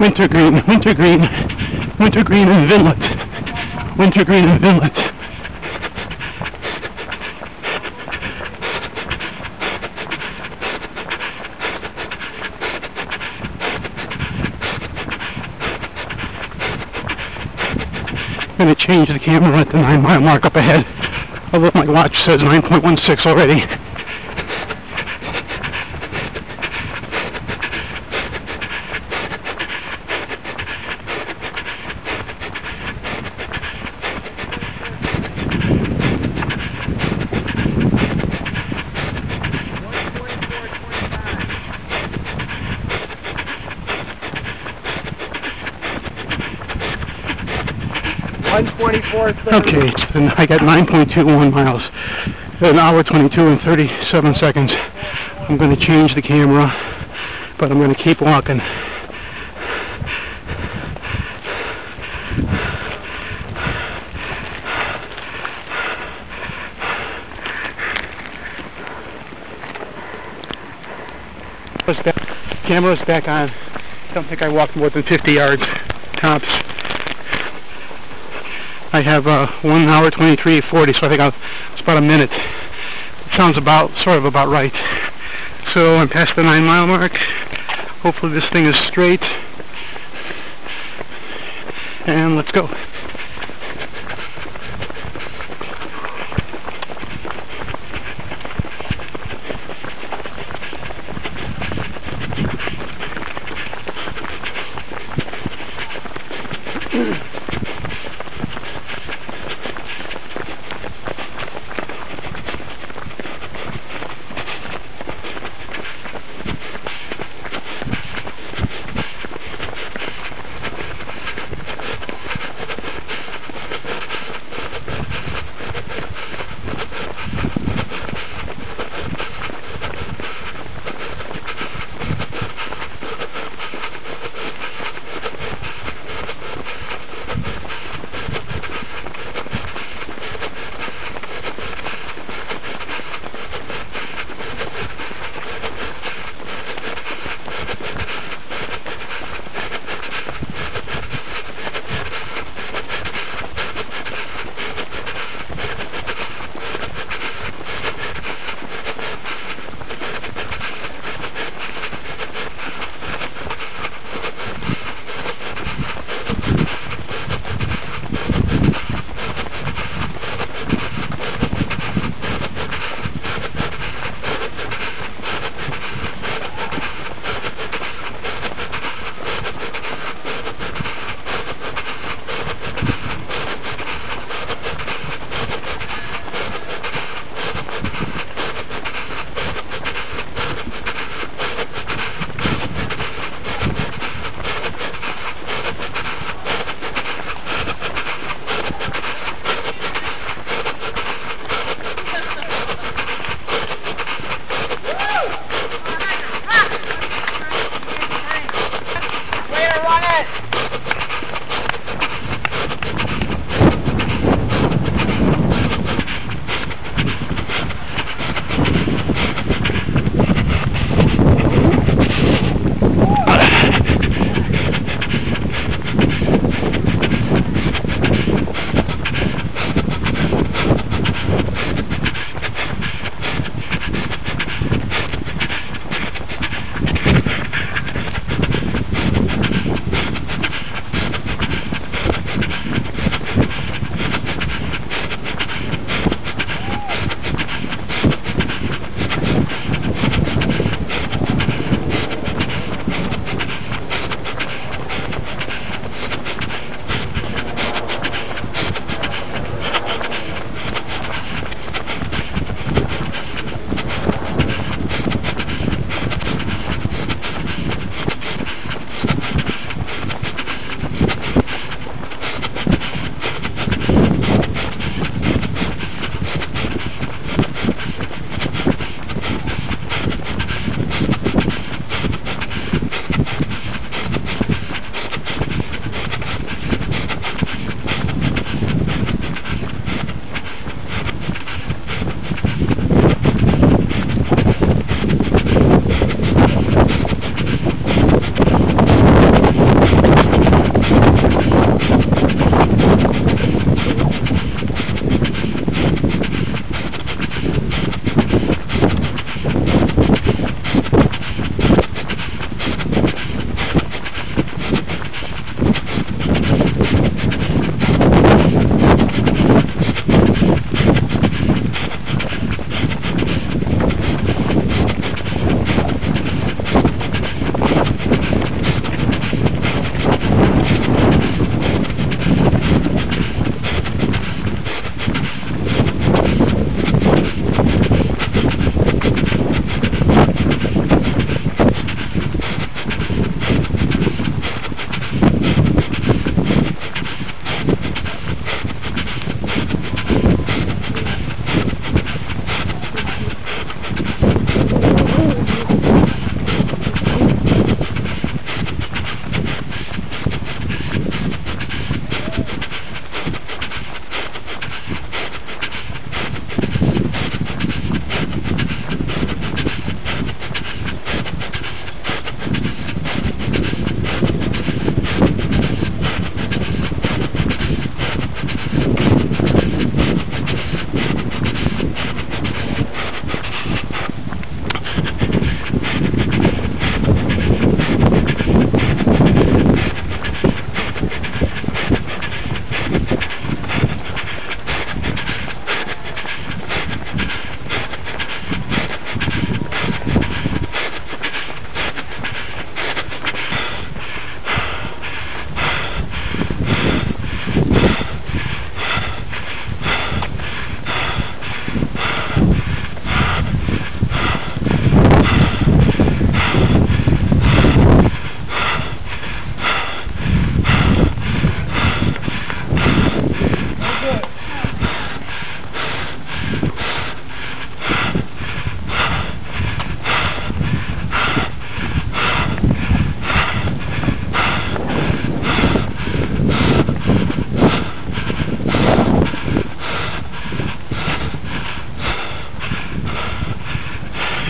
Wintergreen, wintergreen, wintergreen and vinlet, wintergreen and vinlet. I'm going to change the camera at the nine mile mark up ahead, although my watch says nine point one six already. Okay, I got nine point two one miles, an hour twenty-two and thirty-seven seconds. I'm going to change the camera, but I'm going to keep walking. Camera's back on. Don't think I walked more than fifty yards tops. I have uh, one hour twenty-three forty, so I think I'll, it's about a minute. It sounds about, sort of about right. So I'm past the nine mile mark. Hopefully this thing is straight. And let's go.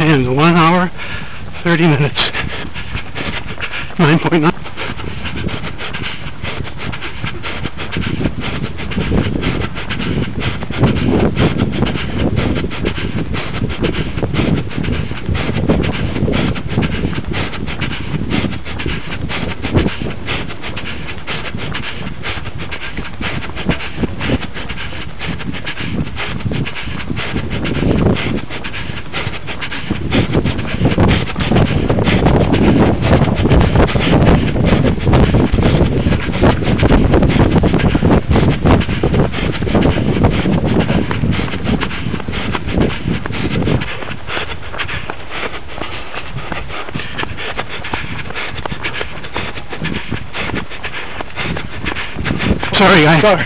and one hour, thirty minutes. nine point nine. Sorry, I... Sorry.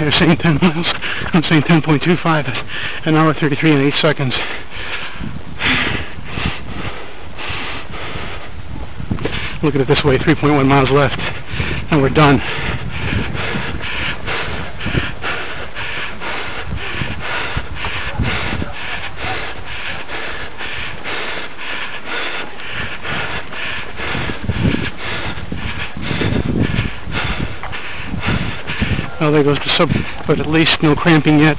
They're saying ten miles. I'm saying ten point two five at an hour thirty-three and eight seconds. Look at it this way, three point one miles left, and we're done. Well, there goes the sub, but at least no cramping yet.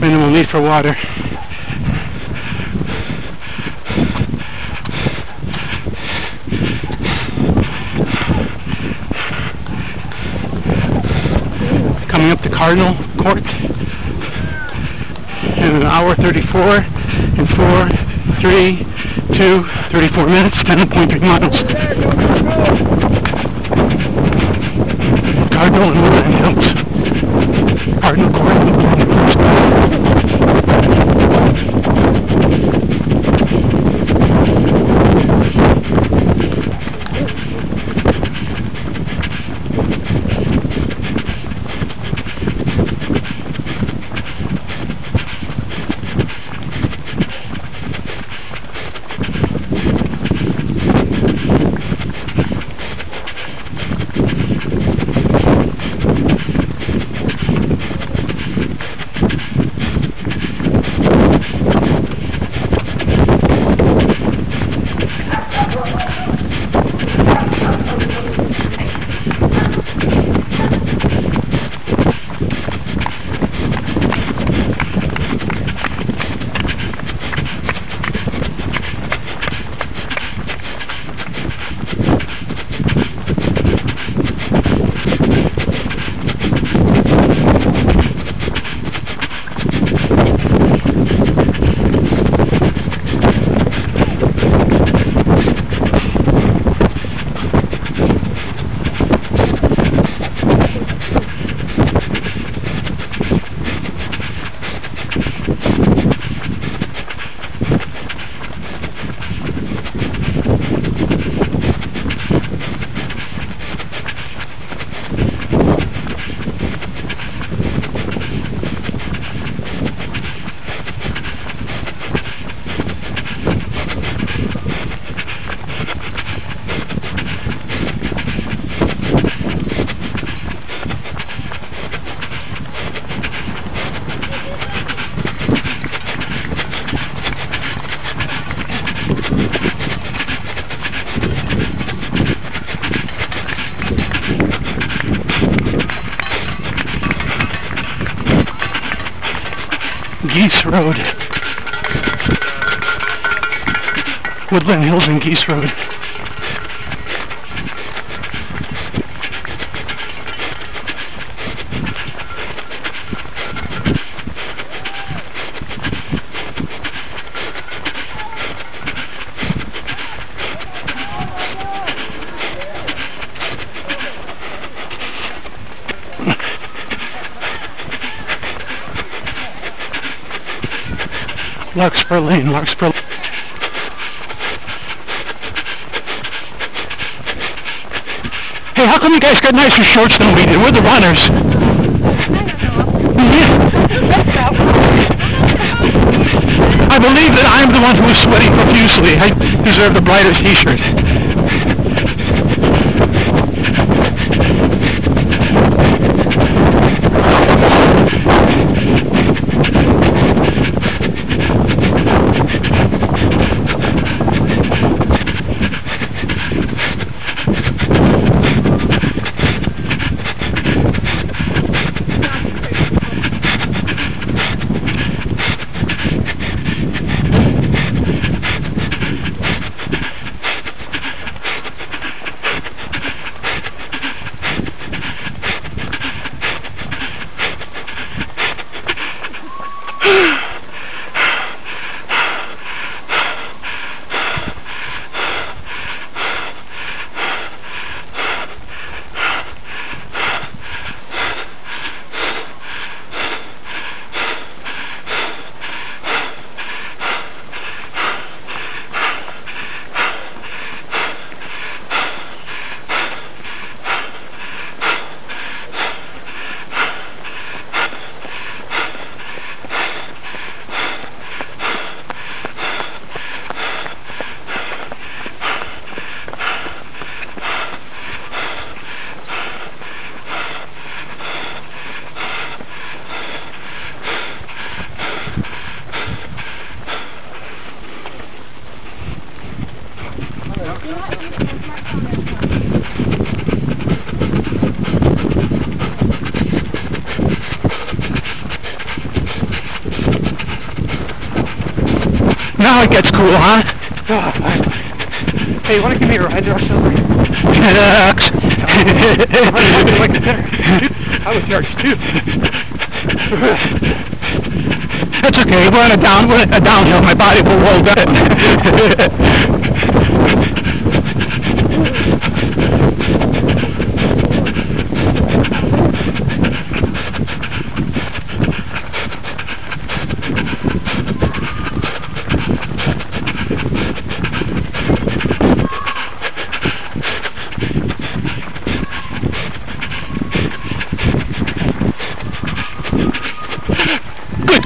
Minimal need for water. Coming up to Cardinal Court in an hour thirty-four and four, three, two, thirty-four minutes, ten point three miles. Cardinal and Woodland Hills. Cardinal Court. Geese Road. Woodland Hills and Geese Road. Larkspur Lane, Larkspur Lane. Hey, how come you guys got nicer shorts than we did? We're the runners. I don't know. I believe that I'm the one who was sweating profusely. I deserve the brightest t-shirt. Now it gets cool, huh? Oh, hey, you want to give me a ride to our silver? Shucks! I was yours too. That's okay. We're on a down. We're on a downhill. My body will roll down.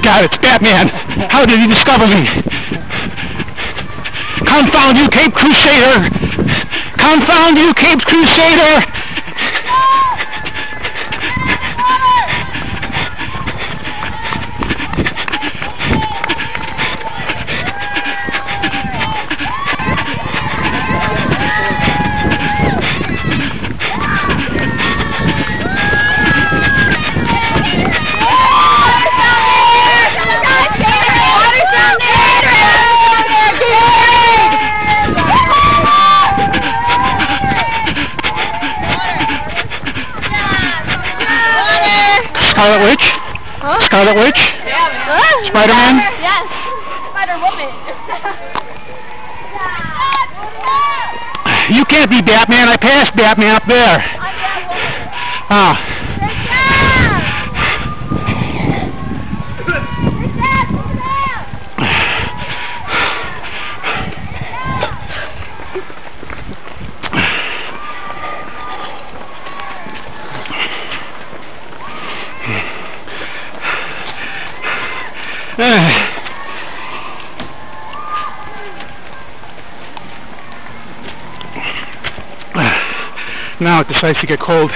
God, it's Batman. How did he discover me? Confound you, Caped Crusader! Confound you, Caped Crusader! Scarlet Witch? Huh? Scarlet Witch? Yeah. Huh? Spider-Man? Yes. Spider-Woman. You can't be Batman. I passed Batman up there. Ah. Now it decides to get cold.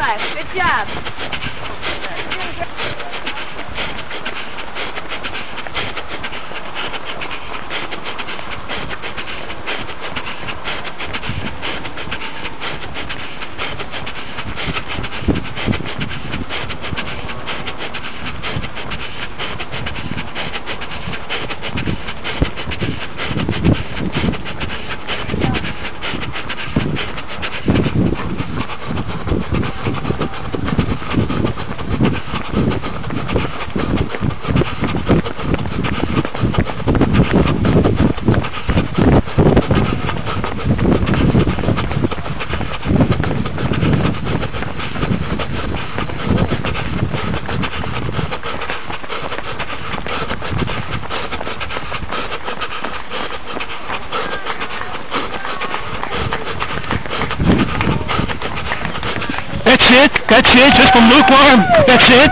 five. Good job. That's it, that's it, just from lukewarm, that's it.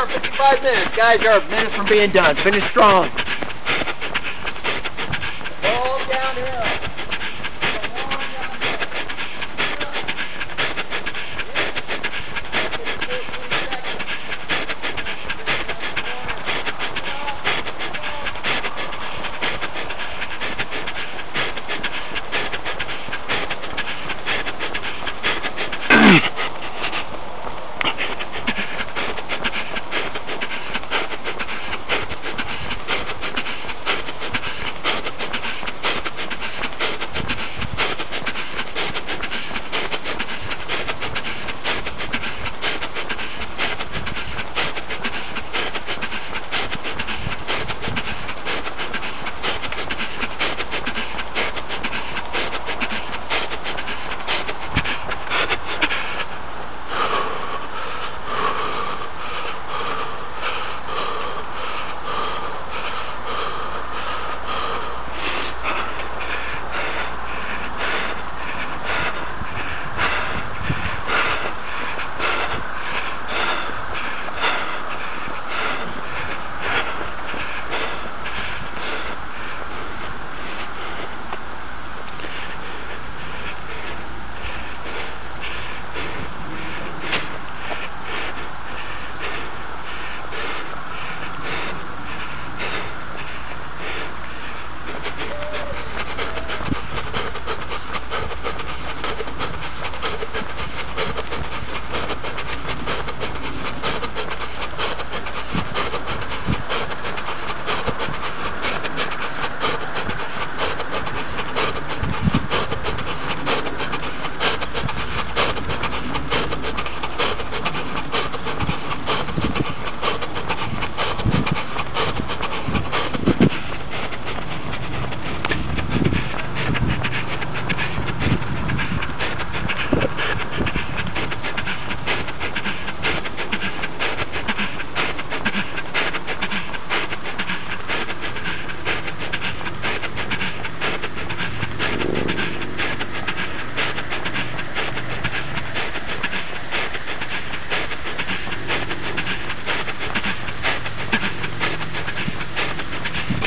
hour and fifty-five minutes. Guys are a minute from being done. Finish strong. All downhill.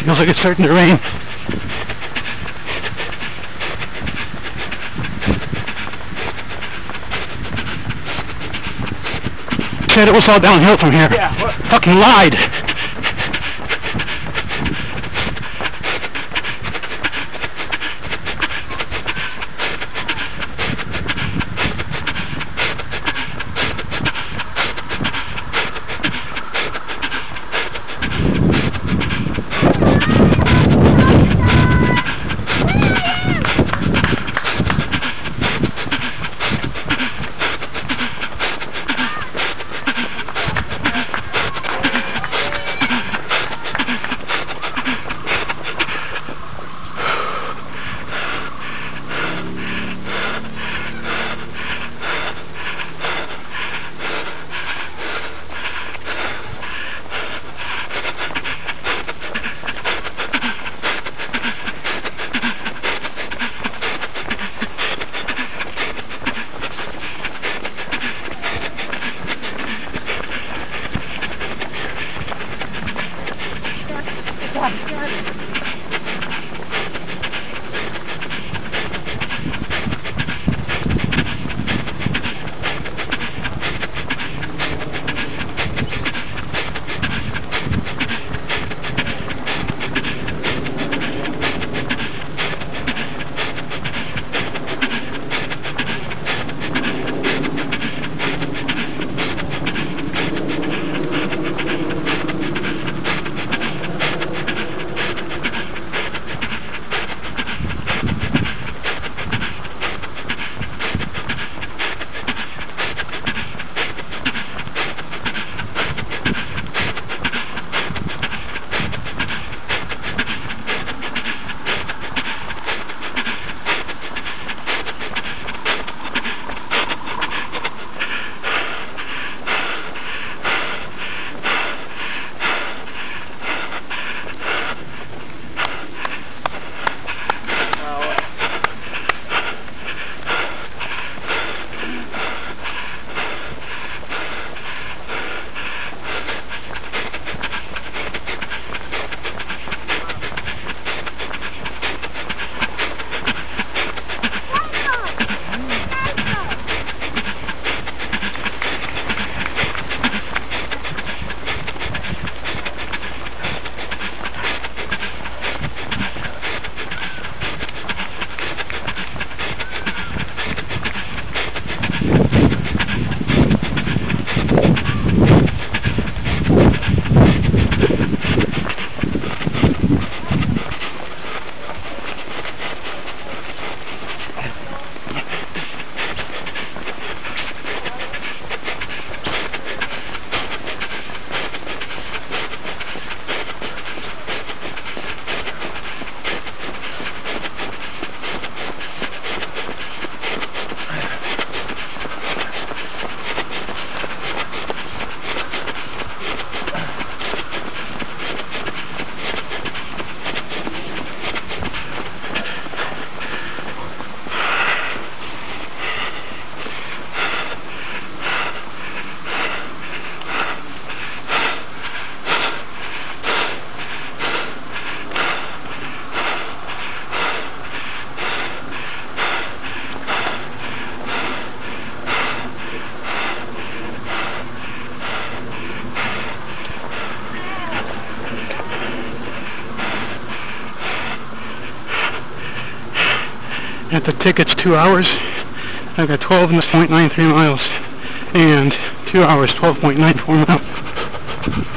Feels like it's starting to rain. Said it was all downhill from here. Yeah. What? Fucking lied. at the tickets two hours. I've got twelve and point nine three miles and two hours, twelve point nine four miles.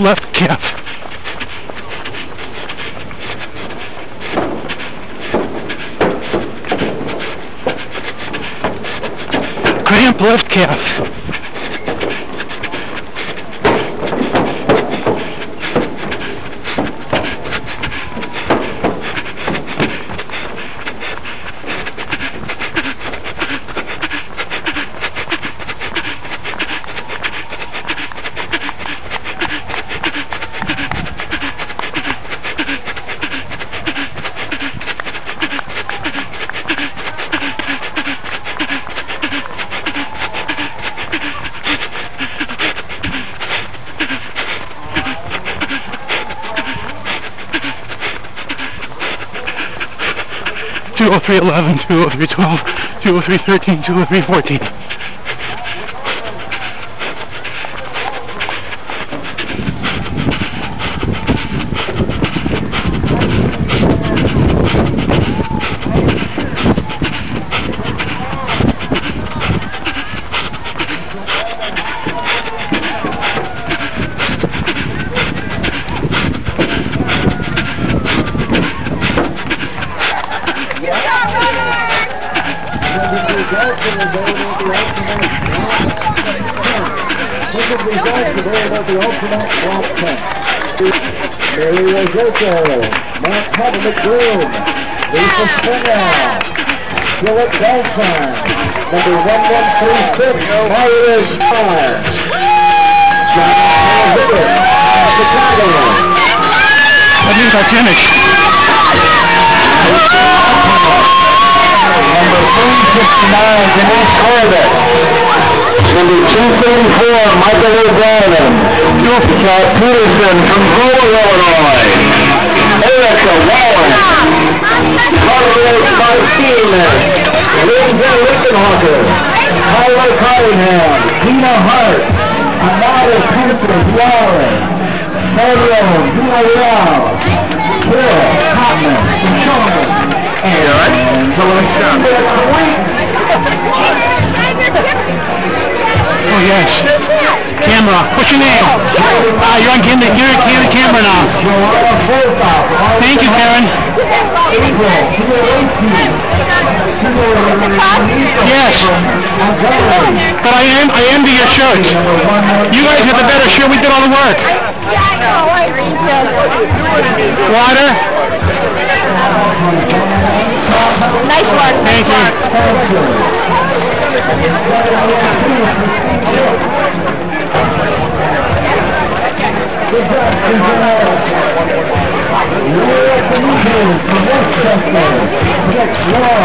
Left calf. Cramp left calf. two oh three eleven, two oh three twelve, two oh three thirteen, two oh three fourteen. Water? Nice work. Thank you. Thank you. Good job, good job. We're at the meeting for this session. Get raw.